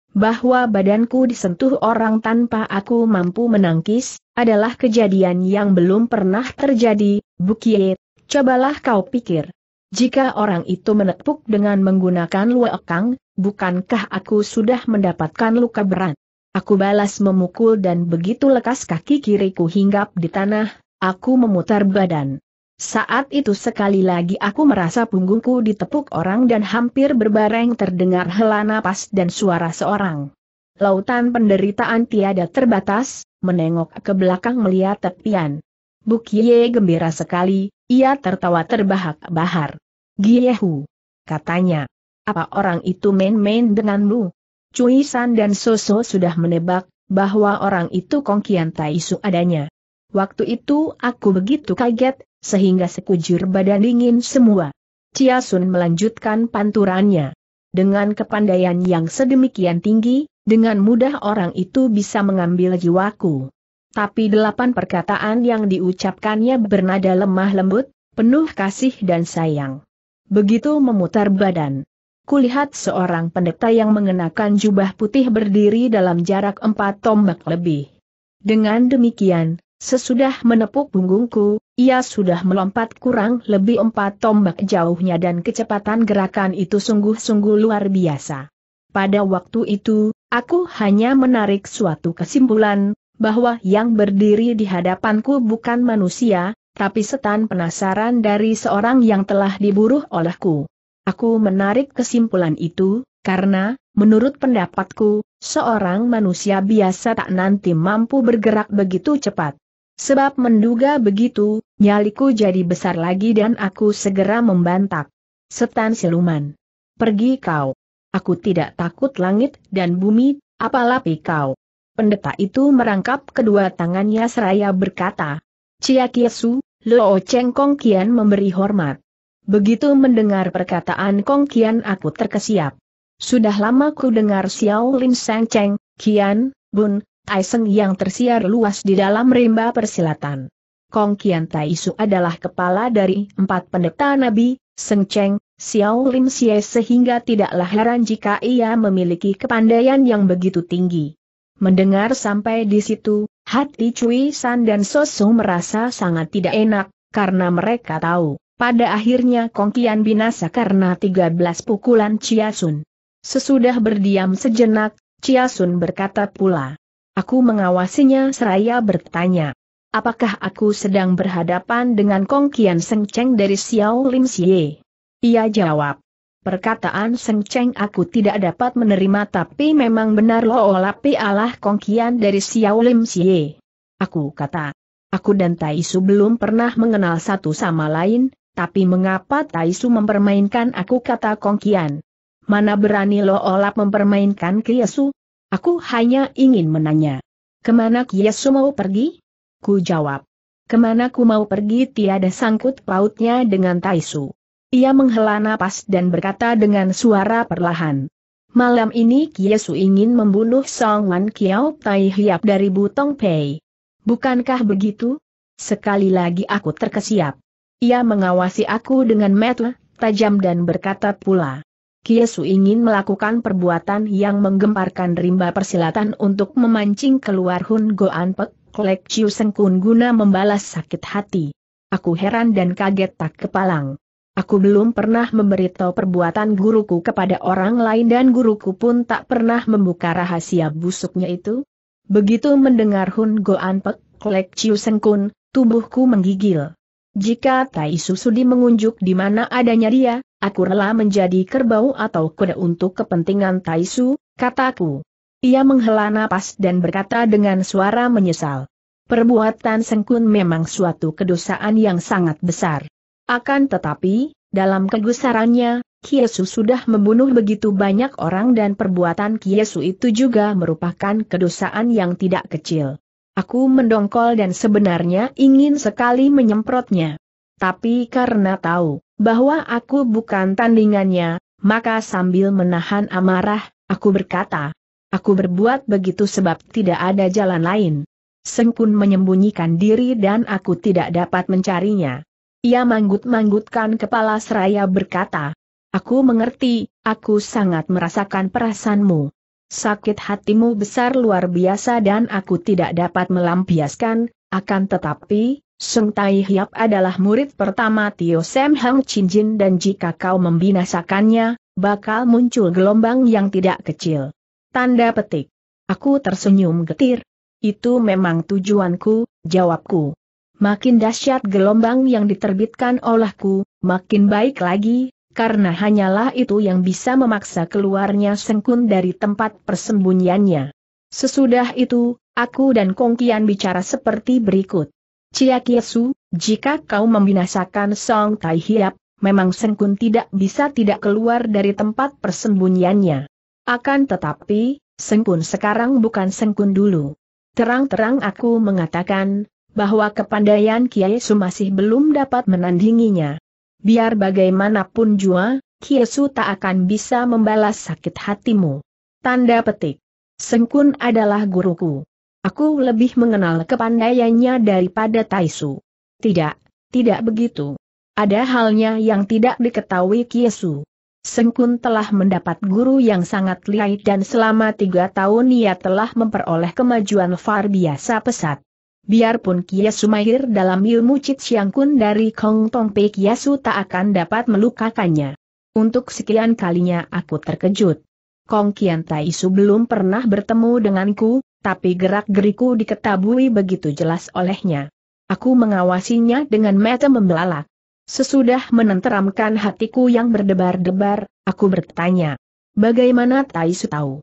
Bahwa badanku disentuh orang tanpa aku mampu menangkis, adalah kejadian yang belum pernah terjadi, Bukie, cobalah kau pikir. Jika orang itu menepuk dengan menggunakan Lue Kang, bukankah aku sudah mendapatkan luka berat? Aku balas memukul dan begitu lekas kaki kiriku hinggap di tanah, aku memutar badan. Saat itu sekali lagi aku merasa punggungku ditepuk orang dan hampir berbareng terdengar hela napas dan suara seorang. Lautan penderitaan tiada terbatas, menengok ke belakang melihat tepian. Bukie gembira sekali, ia tertawa terbahak-bahar. Giehu, katanya. Apa orang itu main-main denganmu? Cui San dan Soso sudah menebak, bahwa orang itu Kong Kian Tai Su adanya. Waktu itu aku begitu kaget, sehingga sekujur badan dingin semua. Chia Sun melanjutkan panturannya. Dengan kepandaian yang sedemikian tinggi, dengan mudah orang itu bisa mengambil jiwaku. Tapi delapan perkataan yang diucapkannya bernada lemah lembut, penuh kasih dan sayang. Begitu memutar badan, kulihat seorang pendeta yang mengenakan jubah putih berdiri dalam jarak empat tombak lebih. Dengan demikian, sesudah menepuk punggungku, ia sudah melompat kurang lebih empat tombak jauhnya dan kecepatan gerakan itu sungguh-sungguh luar biasa. Pada waktu itu, aku hanya menarik suatu kesimpulan, bahwa yang berdiri di hadapanku bukan manusia, tapi setan penasaran dari seorang yang telah diburu olehku. Aku menarik kesimpulan itu, karena, menurut pendapatku, seorang manusia biasa tak nanti mampu bergerak begitu cepat. Sebab menduga begitu, nyaliku jadi besar lagi dan aku segera membantak. Setan siluman. Pergi kau. Aku tidak takut langit dan bumi, apalagi kau. Pendeta itu merangkap kedua tangannya seraya berkata. Cia Kiesu, Lo Cheng Kong Kian memberi hormat. Begitu mendengar perkataan Kong Kian aku terkesiap. Sudah lama ku dengar Xiao Lin Sang Cheng, Kian, Bun, Taiseng yang tersiar luas di dalam rimba persilatan. Kong Kian Tai Su adalah kepala dari empat pendeta Nabi, Seng Cheng, Xiao Lim Xie, sehingga tidaklah heran jika ia memiliki kepandaian yang begitu tinggi. Mendengar sampai di situ, hati Cui San dan Sosu merasa sangat tidak enak, karena mereka tahu, pada akhirnya Kong Kian binasa karena tiga belas pukulan Chia Sun. Sesudah berdiam sejenak, Chia Sun berkata pula, "Aku mengawasinya seraya bertanya, apakah aku sedang berhadapan dengan Kong Kian Seng Cheng dari Xiao Lim Xie?" Ia jawab, "Perkataan Seng Cheng aku tidak dapat menerima, tapi memang benar Lo Olapi Allah Kong Kian dari Xiao Lim Xie." Aku kata, "Aku dan Tai Su belum pernah mengenal satu sama lain, tapi mengapa Tai Su mempermainkan aku?" kata Kong Kian. "Mana berani Lo Olap mempermainkan Kiesu? Aku hanya ingin menanya, kemana Kiesu mau pergi?" Ku jawab, "Kemana ku mau pergi tiada sangkut pautnya dengan Tai Su." Ia menghela napas dan berkata dengan suara perlahan, "Malam ini Kiesu ingin membunuh Songwan Kiao Tai Hiap dari Butong Pei. Bukankah begitu?" Sekali lagi aku terkesiap. Ia mengawasi aku dengan mata tajam dan berkata pula, "Kiesu ingin melakukan perbuatan yang menggemparkan rimba persilatan untuk memancing keluar Hun Goan Pek Klek Chiu Seng Kun guna membalas sakit hati." Aku heran dan kaget tak kepalang. Aku belum pernah memberitahu perbuatan guruku kepada orang lain dan guruku pun tak pernah membuka rahasia busuknya itu. Begitu mendengar Hun Goan Pek Klek Chiu Seng Kun, tubuhku menggigil. Jika Tai Su sudi mengunjuk di mana adanya dia, aku rela menjadi kerbau atau kuda untuk kepentingan Tai Su, kataku. Ia menghela napas dan berkata dengan suara menyesal, "Perbuatan Seng Kun memang suatu kedosaan yang sangat besar. Akan tetapi, dalam kegusarannya, Kiesu sudah membunuh begitu banyak orang dan perbuatan Kiesu itu juga merupakan kedosaan yang tidak kecil." Aku mendongkol dan sebenarnya ingin sekali menyemprotnya. Tapi karena tahu bahwa aku bukan tandingannya, maka sambil menahan amarah, aku berkata, "Aku berbuat begitu sebab tidak ada jalan lain. Seng Kun menyembunyikan diri dan aku tidak dapat mencarinya." Ia manggut-manggutkan kepala seraya berkata, "Aku mengerti, aku sangat merasakan perasaanmu. Sakit hatimu besar luar biasa dan aku tidak dapat melampiaskan, akan tetapi Seng Tai Hiap adalah murid pertama Tio Sam Hang Chin Jin dan jika kau membinasakannya, bakal muncul gelombang yang tidak kecil." Tanda petik. Aku tersenyum getir. "Itu memang tujuanku," jawabku. "Makin dahsyat gelombang yang diterbitkan olehku, makin baik lagi, karena hanyalah itu yang bisa memaksa keluarnya Seng Kun dari tempat persembunyiannya." Sesudah itu, aku dan Kong Kian bicara seperti berikut. "Cia Kiesu, jika kau membinasakan Song Tai Hiap, memang Seng Kun tidak bisa tidak keluar dari tempat persembunyiannya. Akan tetapi, Seng Kun sekarang bukan Seng Kun dulu. Terang-terang aku mengatakan bahwa kepandaian Kiesu masih belum dapat menandinginya. Biar bagaimanapun jua, Kiesu tak akan bisa membalas sakit hatimu." Tanda petik. "Seng Kun adalah guruku. Aku lebih mengenal kepandaiannya daripada Tai Su." "Tidak, tidak begitu. Ada halnya yang tidak diketahui Kiesu. Seng Kun telah mendapat guru yang sangat lihai dan selama tiga tahun ia telah memperoleh kemajuan luar biasa pesat. Biarpun Kiesu mahir dalam ilmu Cit Siang Kun dari Kong Tong Pei, Kiesu tak akan dapat melukakannya." Untuk sekian kalinya aku terkejut. Kong Kian Tai Su belum pernah bertemu denganku, tapi gerak-geriku diketahui begitu jelas olehnya. Aku mengawasinya dengan mata membelalak. Sesudah menenteramkan hatiku yang berdebar-debar, aku bertanya, "Bagaimana Tai Su tahu?"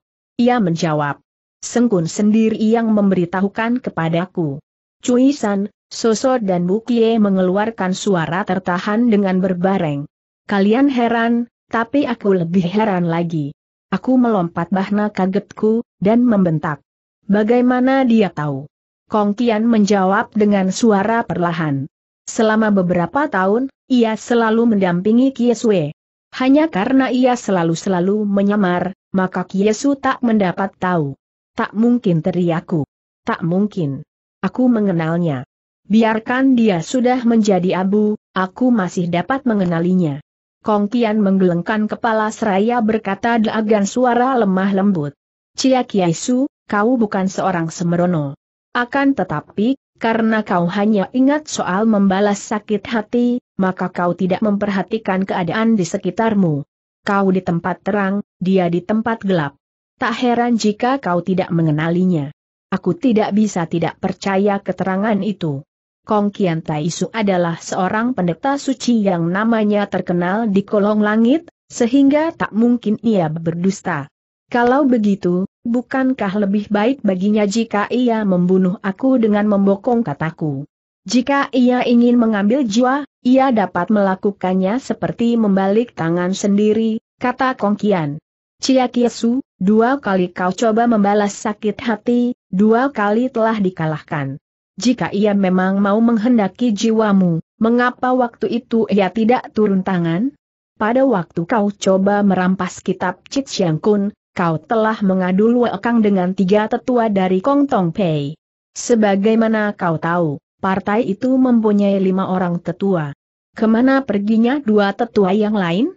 Ia menjawab, "Seng Kun sendiri yang memberitahukan kepadaku." Cui San, Soso dan Bukie mengeluarkan suara tertahan dengan berbareng. Kalian heran, tapi aku lebih heran lagi. Aku melompat bahna kagetku, dan membentak, "Bagaimana dia tahu?" Kong Kian menjawab dengan suara perlahan, "Selama beberapa tahun, ia selalu mendampingi Kiesu. Hanya karena ia selalu-selalu menyamar, maka Kiesu tak mendapat tahu." "Tak mungkin," teriakku. Tak mungkin. Aku mengenalnya. Biarkan dia sudah menjadi abu, aku masih dapat mengenalinya. Kong Kian menggelengkan kepala seraya berkata dengan suara lemah lembut. Cia Kiai Su, kau bukan seorang sembrono. Akan tetapi, karena kau hanya ingat soal membalas sakit hati, maka kau tidak memperhatikan keadaan di sekitarmu. Kau di tempat terang, dia di tempat gelap. Tak heran jika kau tidak mengenalinya. Aku tidak bisa tidak percaya keterangan itu. Kong Kian Tai Su adalah seorang pendeta suci yang namanya terkenal di kolong langit, sehingga tak mungkin ia berdusta. Kalau begitu, bukankah lebih baik baginya jika ia membunuh aku dengan membokong kataku? Jika ia ingin mengambil jiwa, ia dapat melakukannya seperti membalik tangan sendiri, kata Kong Kian. Cia Kiai Su, dua kali kau coba membalas sakit hati, dua kali telah dikalahkan. Jika ia memang mau menghendaki jiwamu, mengapa waktu itu ia tidak turun tangan? Pada waktu kau coba merampas kitab Chit Siang Kun, kau telah mengadu luakang dengan tiga tetua dari Kong Tong Pei. Sebagaimana kau tahu, partai itu mempunyai lima orang tetua. Kemana perginya dua tetua yang lain?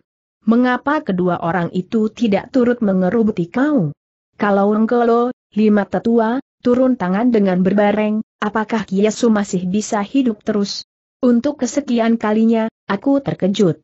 Mengapa kedua orang itu tidak turut mengerubuti kau? Kalau engkau, lima tetua, turun tangan dengan berbareng, apakah Kiai Su masih bisa hidup terus? Untuk kesekian kalinya, aku terkejut.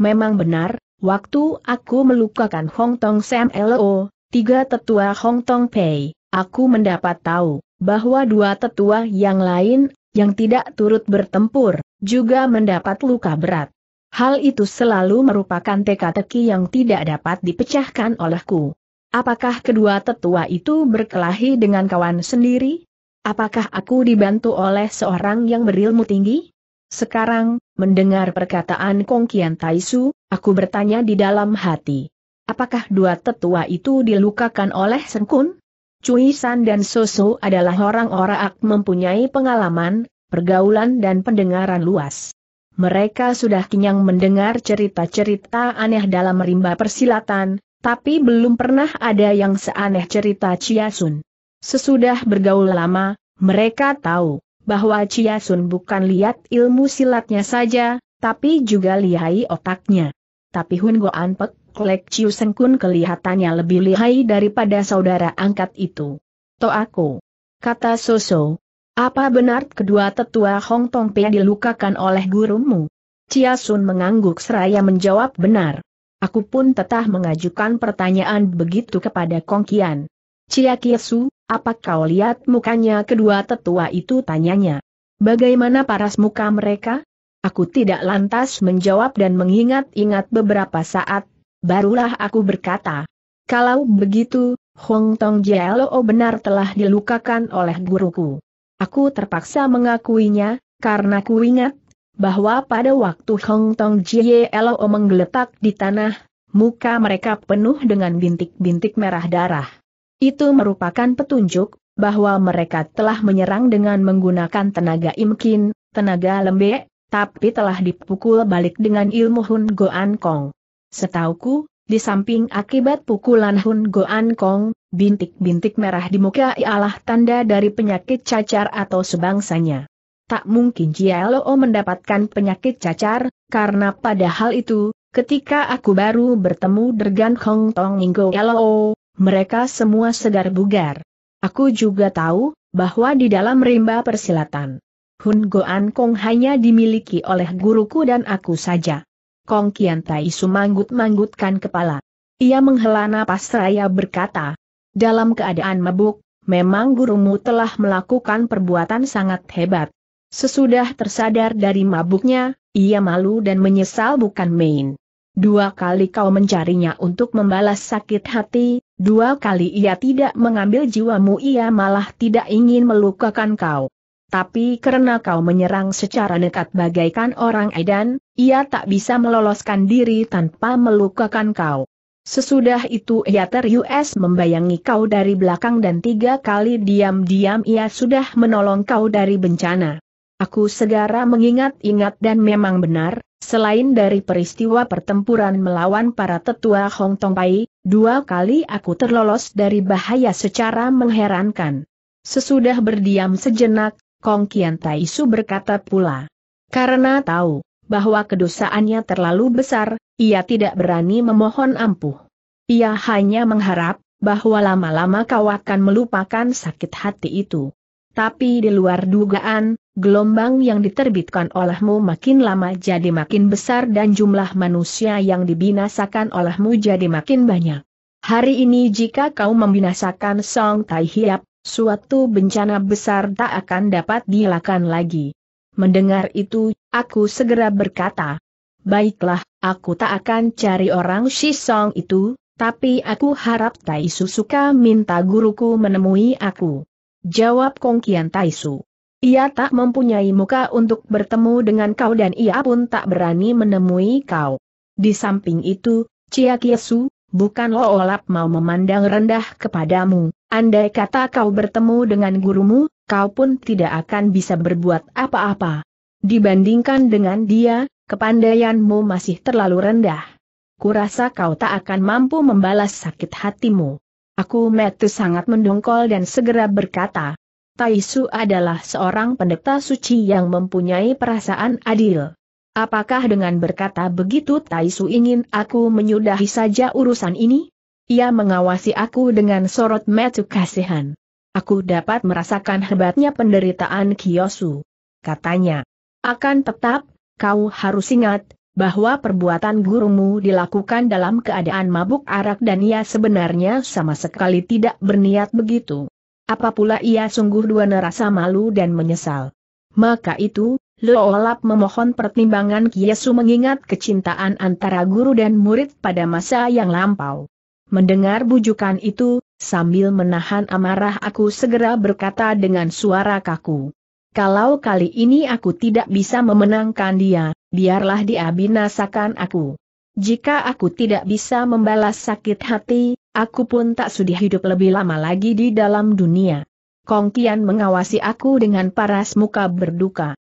Memang benar, waktu aku melukakan Hong Tong Sam Lo, tiga tetua Hong Tong Pei, aku mendapat tahu bahwa dua tetua yang lain, yang tidak turut bertempur, juga mendapat luka berat. Hal itu selalu merupakan teka-teki yang tidak dapat dipecahkan olehku. Apakah kedua tetua itu berkelahi dengan kawan sendiri? Apakah aku dibantu oleh seorang yang berilmu tinggi? Sekarang, mendengar perkataan Kong Kian Tai Su, aku bertanya di dalam hati. Apakah dua tetua itu dilukakan oleh Seng Kun? Cui San dan Soso adalah orang-orang mempunyai pengalaman, pergaulan dan pendengaran luas. Mereka sudah kenyang mendengar cerita-cerita aneh dalam rimba persilatan, tapi belum pernah ada yang seaneh cerita Cia Sun. Sesudah bergaul lama, mereka tahu bahwa Cia Sun bukan lihat ilmu silatnya saja, tapi juga lihai otaknya. Tapi Hun Goan Pek Lek Chiu Seng Kun kelihatannya lebih lihai daripada saudara angkat itu. Toako, kata Soso, apa benar kedua tetua Hong Tong Pei dilukakan oleh gurumu? Cia Sun mengangguk seraya menjawab benar. Aku pun tetah mengajukan pertanyaan begitu kepada Kong Kian. Cia Kiai Su, apa kau lihat mukanya kedua tetua itu, tanyanya. Bagaimana paras muka mereka? Aku tidak lantas menjawab dan mengingat-ingat beberapa saat, barulah aku berkata. Kalau begitu, Hong Tong Jelo benar telah dilukakan oleh guruku. Aku terpaksa mengakuinya, karena ku ingat bahwa pada waktu Hong Tong Jelo menggeletak di tanah, muka mereka penuh dengan bintik-bintik merah darah. Itu merupakan petunjuk bahwa mereka telah menyerang dengan menggunakan tenaga imkin, tenaga lembek, tapi telah dipukul balik dengan ilmu Hun Goan Kong. Setauku, di samping akibat pukulan Hun Goan Kong, bintik-bintik merah di muka ialah tanda dari penyakit cacar atau sebangsanya. Tak mungkin Jiao mendapatkan penyakit cacar, karena pada hal itu, ketika aku baru bertemu dengan Hong Tong Inggo Lo, mereka semua segar bugar. Aku juga tahu bahwa di dalam rimba persilatan, Hun Goan Kong hanya dimiliki oleh guruku dan aku saja. Kong Kian Tai Su manggut-manggutkan kepala. Ia menghela napas seraya berkata, dalam keadaan mabuk, memang gurumu telah melakukan perbuatan sangat hebat. Sesudah tersadar dari mabuknya, ia malu dan menyesal bukan main. Dua kali kau mencarinya untuk membalas sakit hati. Dua kali ia tidak mengambil jiwamu, ia malah tidak ingin melukakan kau. Tapi karena kau menyerang secara nekat bagaikan orang edan, ia tak bisa meloloskan diri tanpa melukakan kau. Sesudah itu ia terius membayangi kau dari belakang dan tiga kali diam-diam ia sudah menolong kau dari bencana. Aku segera mengingat-ingat dan memang benar, selain dari peristiwa pertempuran melawan para tetua Hong Tong Pei, dua kali aku terlolos dari bahaya secara mengherankan. Sesudah berdiam sejenak, Kong Kian Tai Su berkata pula. Karena tahu bahwa kedosaannya terlalu besar, ia tidak berani memohon ampuh. Ia hanya mengharap bahwa lama-lama kau akan melupakan sakit hati itu. Tapi di luar dugaan, gelombang yang diterbitkan olehmu makin lama jadi makin besar dan jumlah manusia yang dibinasakan olehmu jadi makin banyak. Hari ini jika kau membinasakan Song Tai Hiap, suatu bencana besar tak akan dapat dielakkan lagi. Mendengar itu, aku segera berkata, baiklah, aku tak akan cari orang si Song itu, tapi aku harap Tai Su suka minta guruku menemui aku. Jawab Kong Kian Tai Su. Ia tak mempunyai muka untuk bertemu dengan kau dan ia pun tak berani menemui kau. Di samping itu, Cia Kiesu, bukan Lo Olap mau memandang rendah kepadamu. Andai kata kau bertemu dengan gurumu, kau pun tidak akan bisa berbuat apa-apa. Dibandingkan dengan dia, kepandaianmu masih terlalu rendah. Kurasa kau tak akan mampu membalas sakit hatimu. Aku metu sangat mendongkol dan segera berkata, Tai Su adalah seorang pendeta suci yang mempunyai perasaan adil. Apakah dengan berkata begitu Tai Su ingin aku menyudahi saja urusan ini? Ia mengawasi aku dengan sorot metu kasihan. Aku dapat merasakan hebatnya penderitaan Kyosu. Katanya, akan tetap, kau harus ingat bahwa perbuatan gurumu dilakukan dalam keadaan mabuk arak dan ia sebenarnya sama sekali tidak berniat begitu. Apa pula ia sungguh dua nerasa malu dan menyesal. Maka itu, Lo Olap memohon pertimbangan Kiesu mengingat kecintaan antara guru dan murid pada masa yang lampau. Mendengar bujukan itu, sambil menahan amarah aku segera berkata dengan suara kaku. Kalau kali ini aku tidak bisa memenangkan dia, biarlah dia binasakan aku. Jika aku tidak bisa membalas sakit hati, aku pun tak sudi hidup lebih lama lagi di dalam dunia. Kong Kian mengawasi aku dengan paras muka berduka.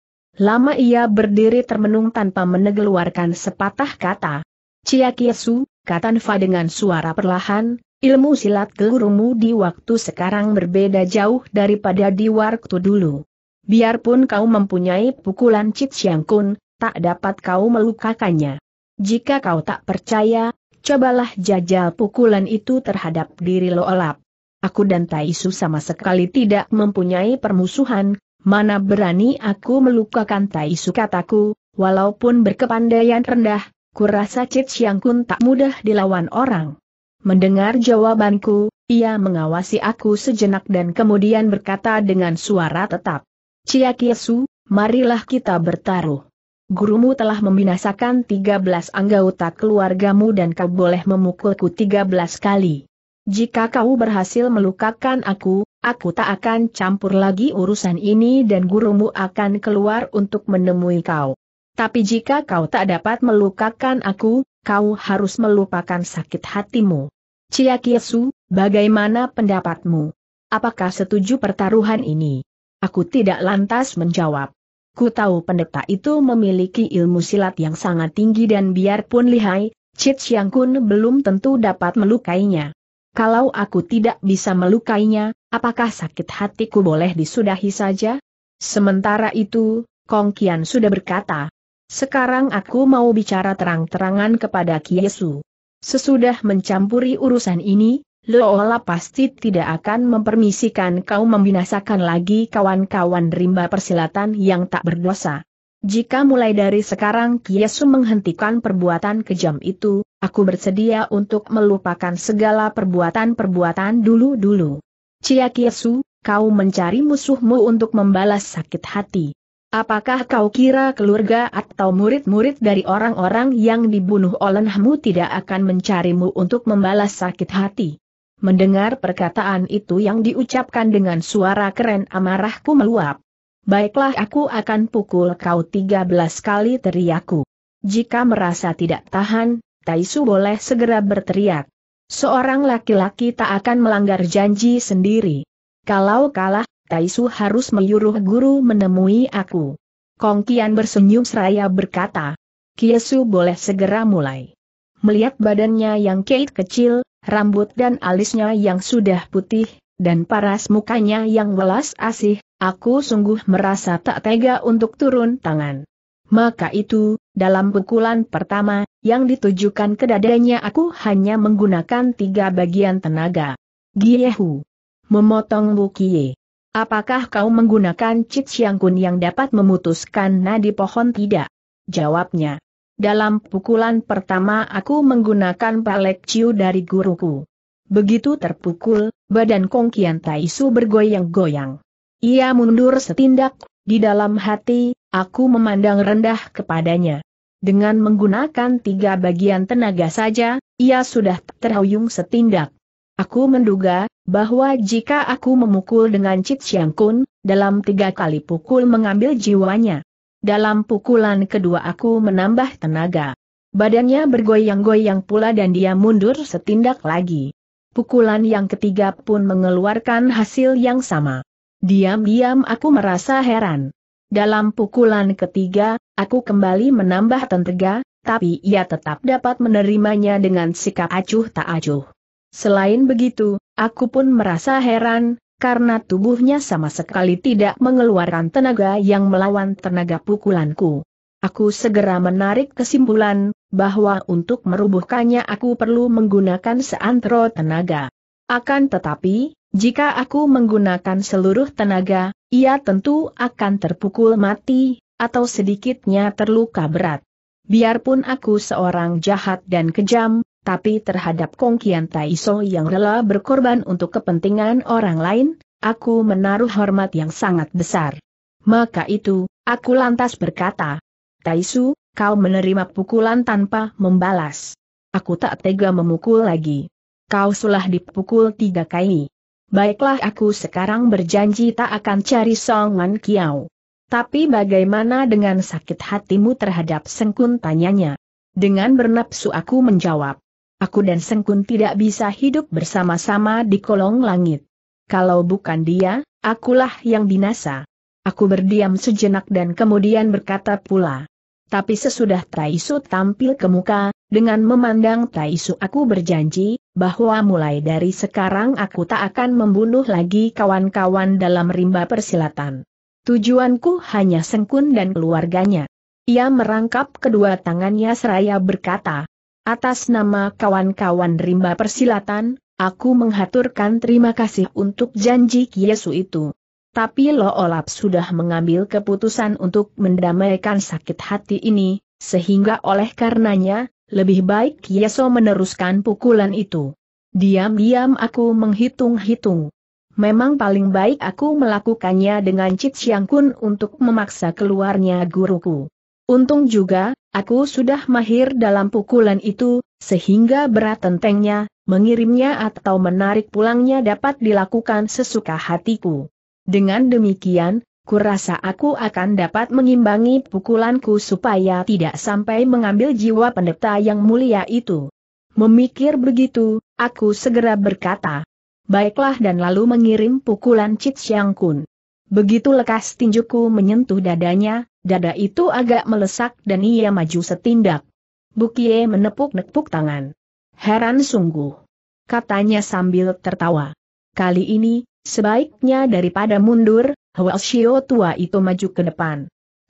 Lama ia berdiri termenung tanpa mengeluarkan sepatah kata. Cia Kiesu, kata Nfa dengan suara perlahan, ilmu silat gurumu di waktu sekarang berbeda jauh daripada di waktu dulu. Biarpun kau mempunyai pukulan Cit Siang Kun, tak dapat kau melukakannya. Jika kau tak percaya, cobalah jajal pukulan itu terhadap diri Lo Olap. Aku dan Tai Su sama sekali tidak mempunyai permusuhan, mana berani aku melukakan Tai Su kataku, walaupun berkepandaian rendah, kurasa Cit Siang Kun tak mudah dilawan orang. Mendengar jawabanku, ia mengawasi aku sejenak dan kemudian berkata dengan suara tetap. Cia Kiesu, marilah kita bertaruh. Gurumu telah membinasakan tiga belas anggota keluargamu dan kau boleh memukulku tiga belas kali. Jika kau berhasil melukakan aku, aku tak akan campur lagi urusan ini dan gurumu akan keluar untuk menemui kau. Tapi jika kau tak dapat melukakan aku, kau harus melupakan sakit hatimu. Cia Kiesu, bagaimana pendapatmu? Apakah setuju pertaruhan ini? Aku tidak lantas menjawab. Ku tahu pendeta itu memiliki ilmu silat yang sangat tinggi dan biarpun lihai, Cit Siang Kun belum tentu dapat melukainya. Kalau aku tidak bisa melukainya, apakah sakit hatiku boleh disudahi saja? Sementara itu, Kong Kian sudah berkata, sekarang aku mau bicara terang-terangan kepada Kiesu. Sesudah mencampuri urusan ini, Lo Olap pasti tidak akan mempermisikan kau membinasakan lagi kawan-kawan rimba persilatan yang tak berdosa. Jika mulai dari sekarang Kiesu menghentikan perbuatan kejam itu, aku bersedia untuk melupakan segala perbuatan-perbuatan dulu-dulu. Cia Kiesu, kau mencari musuhmu untuk membalas sakit hati. Apakah kau kira keluarga atau murid-murid dari orang-orang yang dibunuh olehmu tidak akan mencarimu untuk membalas sakit hati? Mendengar perkataan itu yang diucapkan dengan suara keren amarahku meluap. Baiklah aku akan pukul kau tiga belas kali teriakku. Jika merasa tidak tahan, Tai Su boleh segera berteriak. Seorang laki-laki tak akan melanggar janji sendiri. Kalau kalah, Tai Su harus menyuruh guru menemui aku. Kong Kian bersenyum seraya berkata, Kiesu boleh segera mulai. Melihat badannya yang kait kecil, rambut dan alisnya yang sudah putih, dan paras mukanya yang welas asih, aku sungguh merasa tak tega untuk turun tangan. Maka itu, dalam pukulan pertama, yang ditujukan ke dadanya aku hanya menggunakan tiga bagian tenaga. Giehu. Memotong Wukie. Apakah kau menggunakan Cit Siang Kun yang dapat memutuskan nadi pohon tidak? Jawabnya. Dalam pukulan pertama aku menggunakan pelek ciu dari guruku. Begitu terpukul, badan Kong Kian Tai Su bergoyang-goyang. Ia mundur setindak, di dalam hati, aku memandang rendah kepadanya. Dengan menggunakan tiga bagian tenaga saja, ia sudah terhuyung setindak. Aku menduga, bahwa jika aku memukul dengan Cit Siang Kun, dalam tiga kali pukul mengambil jiwanya. Dalam pukulan kedua aku menambah tenaga. Badannya bergoyang-goyang pula dan dia mundur setindak lagi. Pukulan yang ketiga pun mengeluarkan hasil yang sama. Diam-diam aku merasa heran. Dalam pukulan ketiga, aku kembali menambah tenaga, tapi ia tetap dapat menerimanya dengan sikap acuh tak acuh. Selain begitu, aku pun merasa heran, karena tubuhnya sama sekali tidak mengeluarkan tenaga yang melawan tenaga pukulanku. Aku segera menarik kesimpulan, bahwa untuk merubuhkannya aku perlu menggunakan seantero tenaga. Akan tetapi, jika aku menggunakan seluruh tenaga, ia tentu akan terpukul mati, atau sedikitnya terluka berat. Biarpun aku seorang jahat dan kejam, tapi terhadap Kong Kian Tai So yang rela berkorban untuk kepentingan orang lain, aku menaruh hormat yang sangat besar. Maka itu, aku lantas berkata, Tai Su, kau menerima pukulan tanpa membalas. Aku tak tega memukul lagi. Kau sulah dipukul tiga kali. Baiklah, aku sekarang berjanji tak akan cari Songan Kiau. Tapi bagaimana dengan sakit hatimu terhadap Seng Kun, tanyanya? Dengan bernapsu aku menjawab. Aku dan Seng Kun tidak bisa hidup bersama-sama di kolong langit. Kalau bukan dia, akulah yang binasa. Aku berdiam sejenak dan kemudian berkata pula. Tapi sesudah Tai Su tampil ke muka, dengan memandang Tai Su aku berjanji, bahwa mulai dari sekarang aku tak akan membunuh lagi kawan-kawan dalam rimba persilatan. Tujuanku hanya Seng Kun dan keluarganya. Ia merangkap kedua tangannya seraya berkata, atas nama kawan-kawan rimba persilatan, aku menghaturkan terima kasih untuk janji Kiesu itu. Tapi Lo Olap sudah mengambil keputusan untuk mendamaikan sakit hati ini, sehingga oleh karenanya, lebih baik Kiesu meneruskan pukulan itu. Diam-diam aku menghitung-hitung. Memang paling baik aku melakukannya dengan Cit Siang Kun untuk memaksa keluarnya guruku. Untung juga, aku sudah mahir dalam pukulan itu, sehingga berat tentengnya, mengirimnya atau menarik pulangnya dapat dilakukan sesuka hatiku. Dengan demikian, kurasa aku akan dapat mengimbangi pukulanku supaya tidak sampai mengambil jiwa pendeta yang mulia itu. Memikir begitu, aku segera berkata, baiklah, dan lalu mengirim pukulan Cit Siang Kun. Begitu lekas tinjuku menyentuh dadanya, dada itu agak melesak dan ia maju setindak. Bukie menepuk-nepuk tangan. Heran sungguh, katanya sambil tertawa. Kali ini, sebaiknya daripada mundur, Hwa Shio tua itu maju ke depan.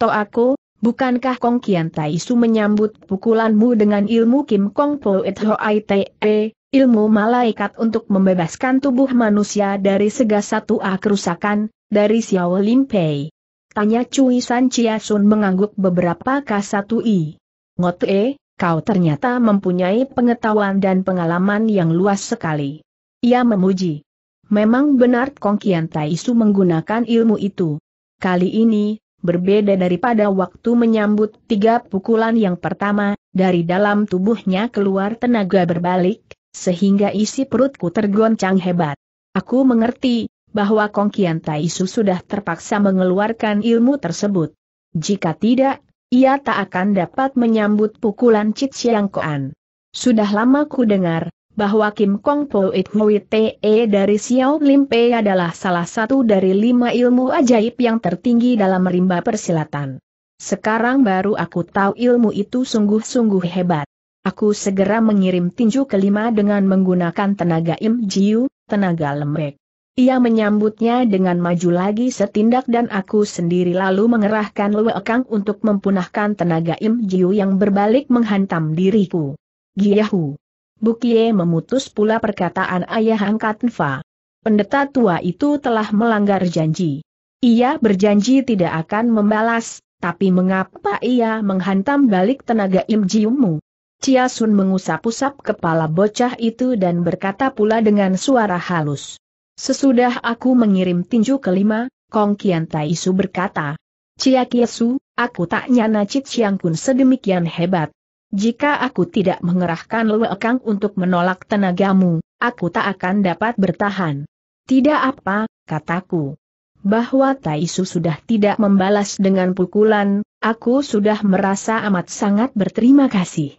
Toh aku, bukankah Kong Kian Tai Su menyambut pukulanmu dengan ilmu Kim Kong Poet Hoi Te, ilmu malaikat untuk membebaskan tubuh manusia dari segala satu kerusakan, dari Xiao Lim Pei? Tanya Cui San Chia Sun mengangguk beberapa kasatui. Ngote, kau ternyata mempunyai pengetahuan dan pengalaman yang luas sekali. Ia memuji. Memang benar Kong Kian Tai Su menggunakan ilmu itu. Kali ini, berbeda daripada waktu menyambut tiga pukulan yang pertama, dari dalam tubuhnya keluar tenaga berbalik, sehingga isi perutku tergoncang hebat. Aku mengerti bahwa Kong Kian Tai Su sudah terpaksa mengeluarkan ilmu tersebut. Jika tidak, ia tak akan dapat menyambut pukulan Cit Siang Kun. Sudah lama ku dengar, bahwa Kim Kong Poet Hui Te dari Xiao Lim Pei adalah salah satu dari lima ilmu ajaib yang tertinggi dalam rimba persilatan. Sekarang baru aku tahu ilmu itu sungguh-sungguh hebat. Aku segera mengirim tinju kelima dengan menggunakan tenaga Im Jiu, tenaga lembek. Ia menyambutnya dengan maju lagi setindak dan aku sendiri lalu mengerahkan Lue Kang untuk mempunahkan tenaga Im Jiu yang berbalik menghantam diriku. Giyahu. Bukie memutus pula perkataan ayah angkat Nfa. Pendeta tua itu telah melanggar janji. Ia berjanji tidak akan membalas, tapi mengapa ia menghantam balik tenaga Im Jiumu? Chia Sun mengusap-usap kepala bocah itu dan berkata pula dengan suara halus. Sesudah aku mengirim tinju kelima, Kong Kian Tai Su berkata, Chia Kiesu, aku tak nyana Cit Siang Kun sedemikian hebat. Jika aku tidak mengerahkan Lue Kang untuk menolak tenagamu, aku tak akan dapat bertahan. Tidak apa, kataku. Bahwa Tai Su sudah tidak membalas dengan pukulan, aku sudah merasa amat sangat berterima kasih.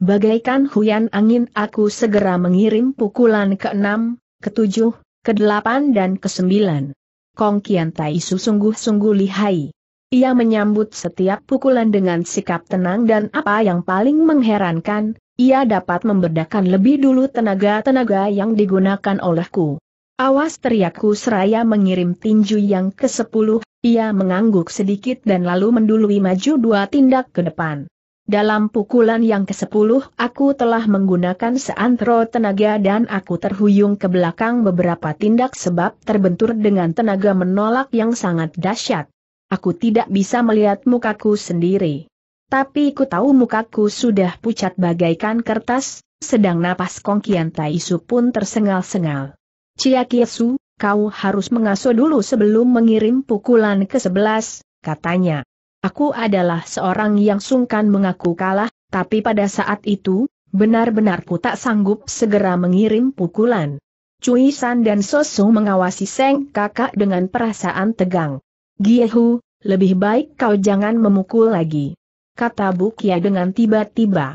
Bagaikan hujan angin aku segera mengirim pukulan keenam, ketujuh, kedelapan dan kesembilan. Kong Kian Tai Su sungguh-sungguh lihai. Ia menyambut setiap pukulan dengan sikap tenang dan apa yang paling mengherankan, ia dapat membedakan lebih dulu tenaga-tenaga yang digunakan olehku. Awas, teriakku seraya mengirim tinju yang kesepuluh, ia mengangguk sedikit dan lalu mendului maju dua tindak ke depan. Dalam pukulan yang kesepuluh aku telah menggunakan seantero tenaga dan aku terhuyung ke belakang beberapa tindak sebab terbentur dengan tenaga menolak yang sangat dahsyat. Aku tidak bisa melihat mukaku sendiri. Tapi ku tahu mukaku sudah pucat bagaikan kertas, sedang napas Kong Kian Tai Su pun tersengal-sengal. Chia Kiesu, kau harus mengasuh dulu sebelum mengirim pukulan ke-sebelas, katanya. Aku adalah seorang yang sungkan mengaku kalah, tapi pada saat itu, benar-benar ku tak sanggup segera mengirim pukulan. Cui San dan Sosu mengawasi Seng kakak dengan perasaan tegang. Giehu, lebih baik kau jangan memukul lagi, kata Bukia dengan tiba-tiba.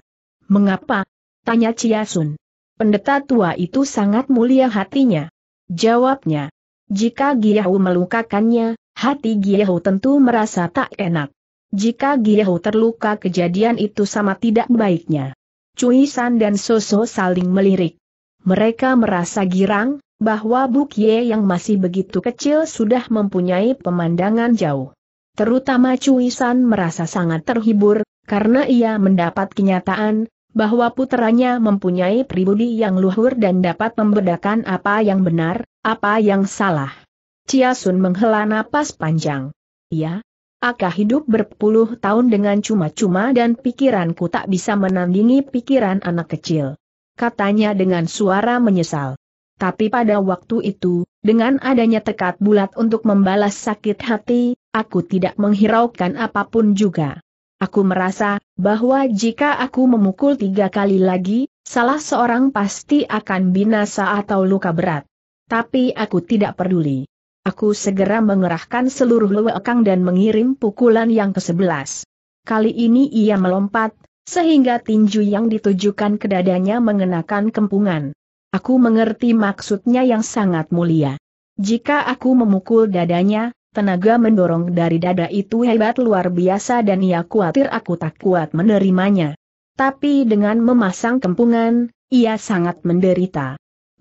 Mengapa? Tanya Chia Sun. Pendeta tua itu sangat mulia hatinya. Jawabnya, jika Giehu melukakannya, hati Giehu tentu merasa tak enak. Jika Giehu terluka kejadian itu sama tidak baiknya. Cui San dan Soso saling melirik. Mereka merasa girang, bahwa Bukie yang masih begitu kecil sudah mempunyai pemandangan jauh. Terutama Cui San merasa sangat terhibur, karena ia mendapat kenyataan, bahwa puteranya mempunyai pribudi yang luhur dan dapat membedakan apa yang benar, apa yang salah. Chia Sun menghela napas panjang. Ya. Aku hidup berpuluh tahun dengan cuma-cuma dan pikiranku tak bisa menandingi pikiran anak kecil, katanya dengan suara menyesal. Tapi pada waktu itu, dengan adanya tekad bulat untuk membalas sakit hati, aku tidak menghiraukan apapun juga. Aku merasa, bahwa jika aku memukul tiga kali lagi, salah seorang pasti akan binasa atau luka berat. Tapi aku tidak peduli. Aku segera mengerahkan seluruh Lue Kang dan mengirim pukulan yang kesebelas. Kali ini ia melompat, sehingga tinju yang ditujukan ke dadanya mengenakan kempungan. Aku mengerti maksudnya yang sangat mulia. Jika aku memukul dadanya, tenaga mendorong dari dada itu hebat luar biasa dan ia khawatir aku tak kuat menerimanya. Tapi dengan memasang kempungan, ia sangat menderita.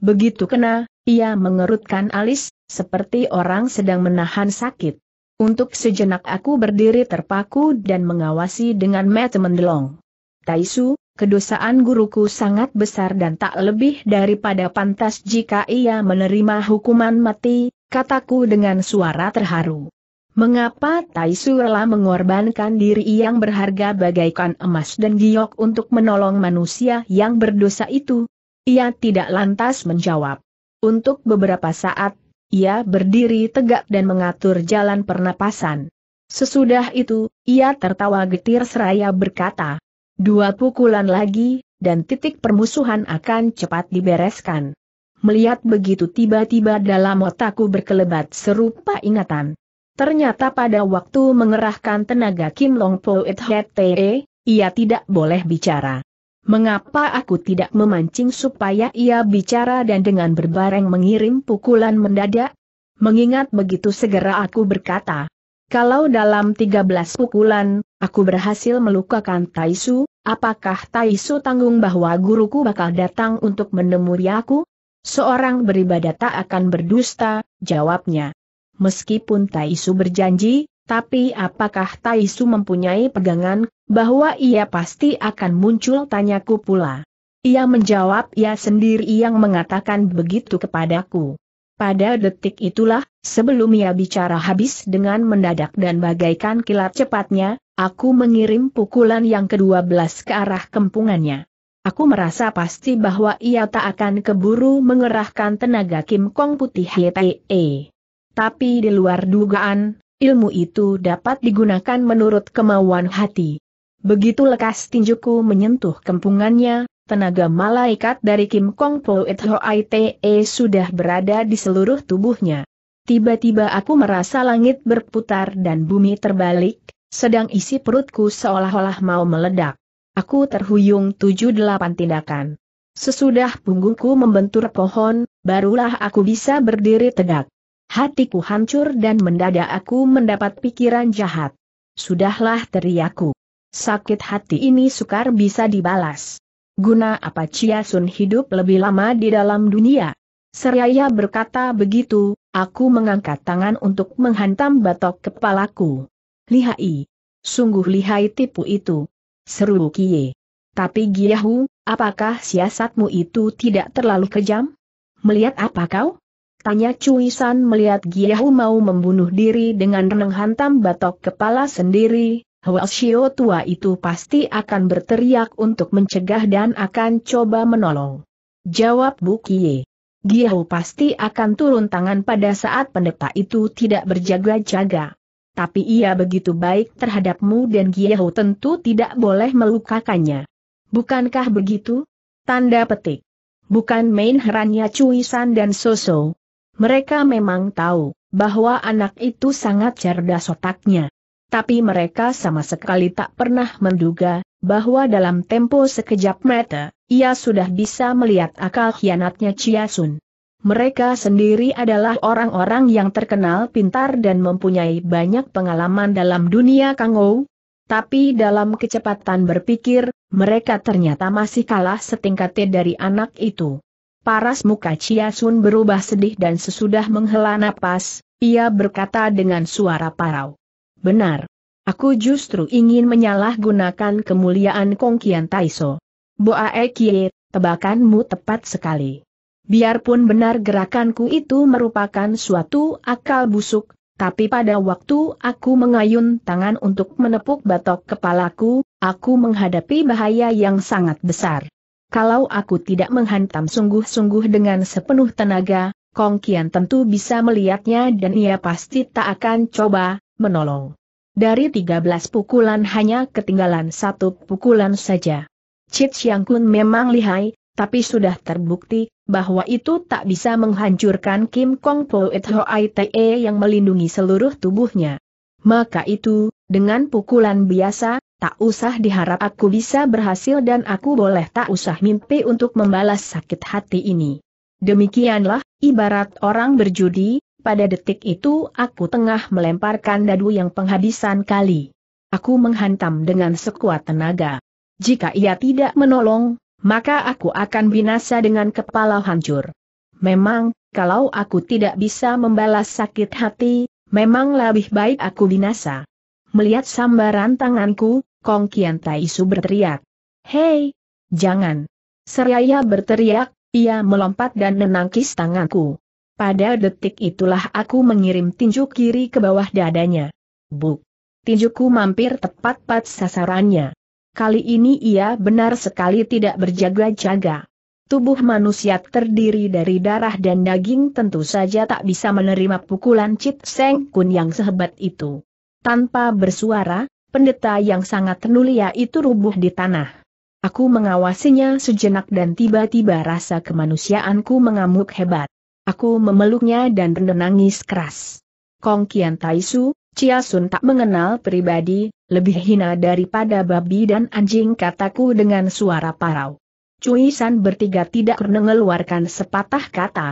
Begitu kena, ia mengerutkan alis, seperti orang sedang menahan sakit. Untuk sejenak aku berdiri terpaku dan mengawasi dengan mata mendelong. Tai Su, kedosaan guruku sangat besar dan tak lebih daripada pantas jika ia menerima hukuman mati, kataku dengan suara terharu. Mengapa Tai Su rela mengorbankan diri yang berharga bagaikan emas dan giok untuk menolong manusia yang berdosa itu? Ia tidak lantas menjawab. Untuk beberapa saat, ia berdiri tegak dan mengatur jalan pernapasan. Sesudah itu, ia tertawa getir seraya berkata, dua pukulan lagi, dan titik permusuhan akan cepat dibereskan. Melihat begitu tiba-tiba dalam otakku berkelebat serupa ingatan. Ternyata pada waktu mengerahkan tenaga Kim Long Poet Hte, ia tidak boleh bicara. Mengapa aku tidak memancing supaya ia bicara dan dengan berbareng mengirim pukulan mendadak? Mengingat begitu segera aku berkata, kalau dalam tiga belas pukulan, aku berhasil melukakan Tai Su, apakah Tai Su tanggung bahwa guruku bakal datang untuk menemui aku? Seorang beribadah tak akan berdusta, jawabnya. Meskipun Taisu berjanji, tapi apakah Taisu mempunyai pegangan, bahwa ia pasti akan muncul, tanyaku pula. Ia menjawab ia sendiri yang mengatakan begitu kepadaku. Pada detik itulah, sebelum ia bicara habis dengan mendadak dan bagaikan kilat cepatnya, aku mengirim pukulan yang kedua belas ke arah kempungannya. Aku merasa pasti bahwa ia tak akan keburu mengerahkan tenaga Kim Kong Putih Hee. Tapi di luar dugaan, ilmu itu dapat digunakan menurut kemauan hati. Begitu lekas tinjuku menyentuh kempungannya, tenaga malaikat dari Kim Kong Poet Hoi Te sudah berada di seluruh tubuhnya. Tiba-tiba aku merasa langit berputar dan bumi terbalik, sedang isi perutku seolah-olah mau meledak. Aku terhuyung tujuh delapan tindakan. Sesudah punggungku membentur pohon, barulah aku bisa berdiri tegak. Hatiku hancur dan mendadak aku mendapat pikiran jahat. Sudahlah, teriakku. Sakit hati ini sukar bisa dibalas. Guna apa Chia Sun hidup lebih lama di dalam dunia? Seraya berkata begitu, aku mengangkat tangan untuk menghantam batok kepalaku. Lihai. Sungguh lihai tipu itu. Seru Kie. Tapi Giyahu, apakah siasatmu itu tidak terlalu kejam? Melihat apa kau? Tanya Cui San melihat Giyahu mau membunuh diri dengan menghantam batok kepala sendiri. Huasio tua itu pasti akan berteriak untuk mencegah dan akan coba menolong. Jawab Bu Kie. Giyahu pasti akan turun tangan pada saat pendeta itu tidak berjaga-jaga. Tapi ia begitu baik terhadapmu dan Giyahu tentu tidak boleh melukakannya. Bukankah begitu? Tanda petik. Bukan main herannya Cui San dan Soso. Mereka memang tahu bahwa anak itu sangat cerdas otaknya. Tapi mereka sama sekali tak pernah menduga bahwa dalam tempo sekejap mata, ia sudah bisa melihat akal khianatnya Chia Sun. Mereka sendiri adalah orang-orang yang terkenal pintar dan mempunyai banyak pengalaman dalam dunia Kangou. Tapi dalam kecepatan berpikir, mereka ternyata masih kalah setingkatnya dari anak itu. Paras muka Chia Sun berubah sedih dan sesudah menghela napas, ia berkata dengan suara parau. Benar. Aku justru ingin menyalahgunakan kemuliaan Kong Kian Taiso. Boae Kie, tebakanmu tepat sekali. Biarpun benar gerakanku itu merupakan suatu akal busuk, tapi pada waktu aku mengayun tangan untuk menepuk batok kepalaku, aku menghadapi bahaya yang sangat besar. Kalau aku tidak menghantam sungguh-sungguh dengan sepenuh tenaga, Kong Kian tentu bisa melihatnya dan ia pasti tak akan coba menolong. Dari tiga belas pukulan hanya ketinggalan satu pukulan saja. Cit Siang Kun memang lihai, tapi sudah terbukti bahwa itu tak bisa menghancurkan Kim Kong Poet Hoi Te yang melindungi seluruh tubuhnya. Maka itu, dengan pukulan biasa, tak usah diharap aku bisa berhasil dan aku boleh tak usah mimpi untuk membalas sakit hati ini. Demikianlah, ibarat orang berjudi, pada detik itu aku tengah melemparkan dadu yang penghabisan kali. Aku menghantam dengan sekuat tenaga. Jika ia tidak menolong, maka aku akan binasa dengan kepala hancur. Memang, kalau aku tidak bisa membalas sakit hati, memang lebih baik aku binasa. Melihat sambaran tanganku, Kong Kian Taisu berteriak. Hei! Jangan! Seraya berteriak, ia melompat dan menangkis tanganku. Pada detik itulah aku mengirim tinju kiri ke bawah dadanya. Buk! Tinjuku mampir tepat pada sasarannya. Kali ini ia benar sekali tidak berjaga-jaga. Tubuh manusia terdiri dari darah dan daging tentu saja tak bisa menerima pukulan Cit Siang Kun yang sehebat itu. Tanpa bersuara, pendeta yang sangat mulia itu rubuh di tanah. Aku mengawasinya sejenak dan tiba-tiba rasa kemanusiaanku mengamuk hebat. Aku memeluknya dan menangis keras. Kong Kian Taisu, Chia Sun tak mengenal pribadi, lebih hina daripada babi dan anjing, kataku dengan suara parau. Cui San bertiga tidak mengeluarkan sepatah kata.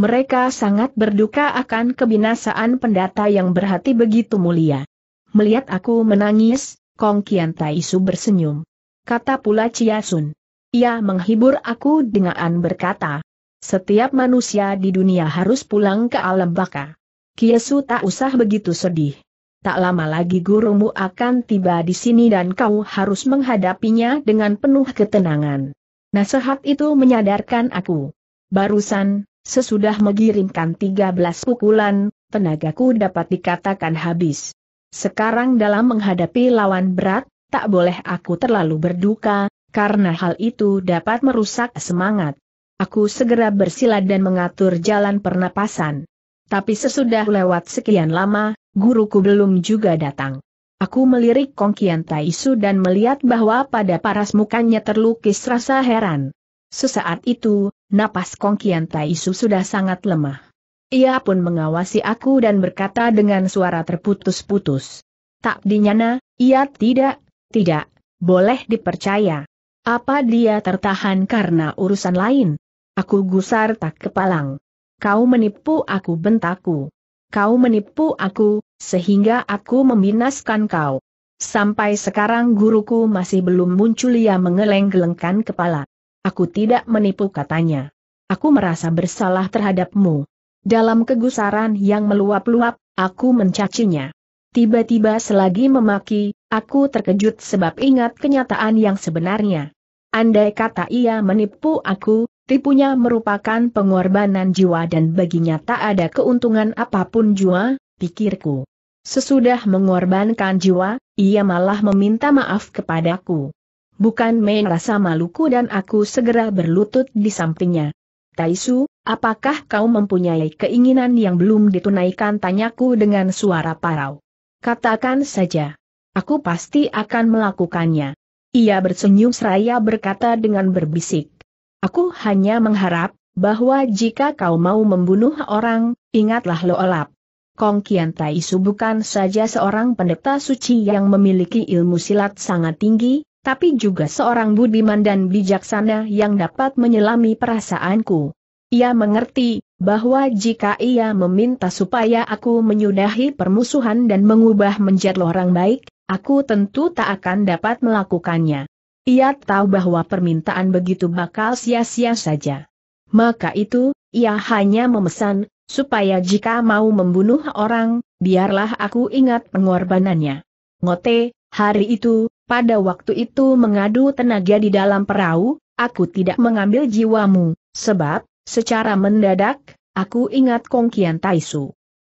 Mereka sangat berduka akan kebinasaan pendeta yang berhati begitu mulia. Melihat aku menangis, Kong Kian Taisu bersenyum. Kata pula Chia Sun. Ia menghibur aku dengan berkata, Setiap manusia di dunia harus pulang ke alam baka. Kiesu tak usah begitu sedih. Tak lama lagi gurumu akan tiba di sini dan kau harus menghadapinya dengan penuh ketenangan. Nasihat itu menyadarkan aku. Barusan, sesudah mengirimkan tiga belas pukulan, tenagaku dapat dikatakan habis. Sekarang dalam menghadapi lawan berat, tak boleh aku terlalu berduka, karena hal itu dapat merusak semangat. Aku segera bersilat dan mengatur jalan pernapasan. Tapi sesudah lewat sekian lama, guruku belum juga datang. Aku melirik Kong Kian Taisu dan melihat bahwa pada paras mukanya terlukis rasa heran. Sesaat itu, napas Kong Kian Taisu sudah sangat lemah. Ia pun mengawasi aku dan berkata dengan suara terputus-putus. Tak dinyana, ia tidak, tidak, boleh dipercaya. Apa dia tertahan karena urusan lain? Aku gusar tak kepalang. Kau menipu aku, bentakku. Kau menipu aku, sehingga aku membinaskan kau. Sampai sekarang guruku masih belum muncul. Ia menggeleng-gelengkan kepala. Aku tidak menipu, katanya. Aku merasa bersalah terhadapmu. Dalam kegusaran yang meluap-luap, aku mencacinya. Tiba-tiba selagi memaki, aku terkejut sebab ingat kenyataan yang sebenarnya. Andai kata ia menipu aku, tipunya merupakan pengorbanan jiwa dan baginya tak ada keuntungan apapun jua, pikirku. Sesudah mengorbankan jiwa, ia malah meminta maaf kepadaku. Bukan main rasa maluku, dan aku segera berlutut di sampingnya. Taisu, apakah kau mempunyai keinginan yang belum ditunaikan? Tanyaku dengan suara parau. Katakan saja. Aku pasti akan melakukannya. Ia bersenyum seraya berkata dengan berbisik. Aku hanya mengharap, bahwa jika kau mau membunuh orang, ingatlah Lo Elap. Kong Kian Taisu bukan saja seorang pendeta suci yang memiliki ilmu silat sangat tinggi, tapi juga seorang budiman dan bijaksana yang dapat menyelami perasaanku. Ia mengerti, bahwa jika ia meminta supaya aku menyudahi permusuhan dan mengubah menjadi orang baik, aku tentu tak akan dapat melakukannya. Ia tahu bahwa permintaan begitu bakal sia-sia saja. Maka itu, ia hanya memesan, supaya jika mau membunuh orang, biarlah aku ingat pengorbanannya. Ngote, hari itu, pada waktu itu mengadu tenaga di dalam perahu, aku tidak mengambil jiwamu, sebab, secara mendadak, aku ingat Kong Kian Taisu.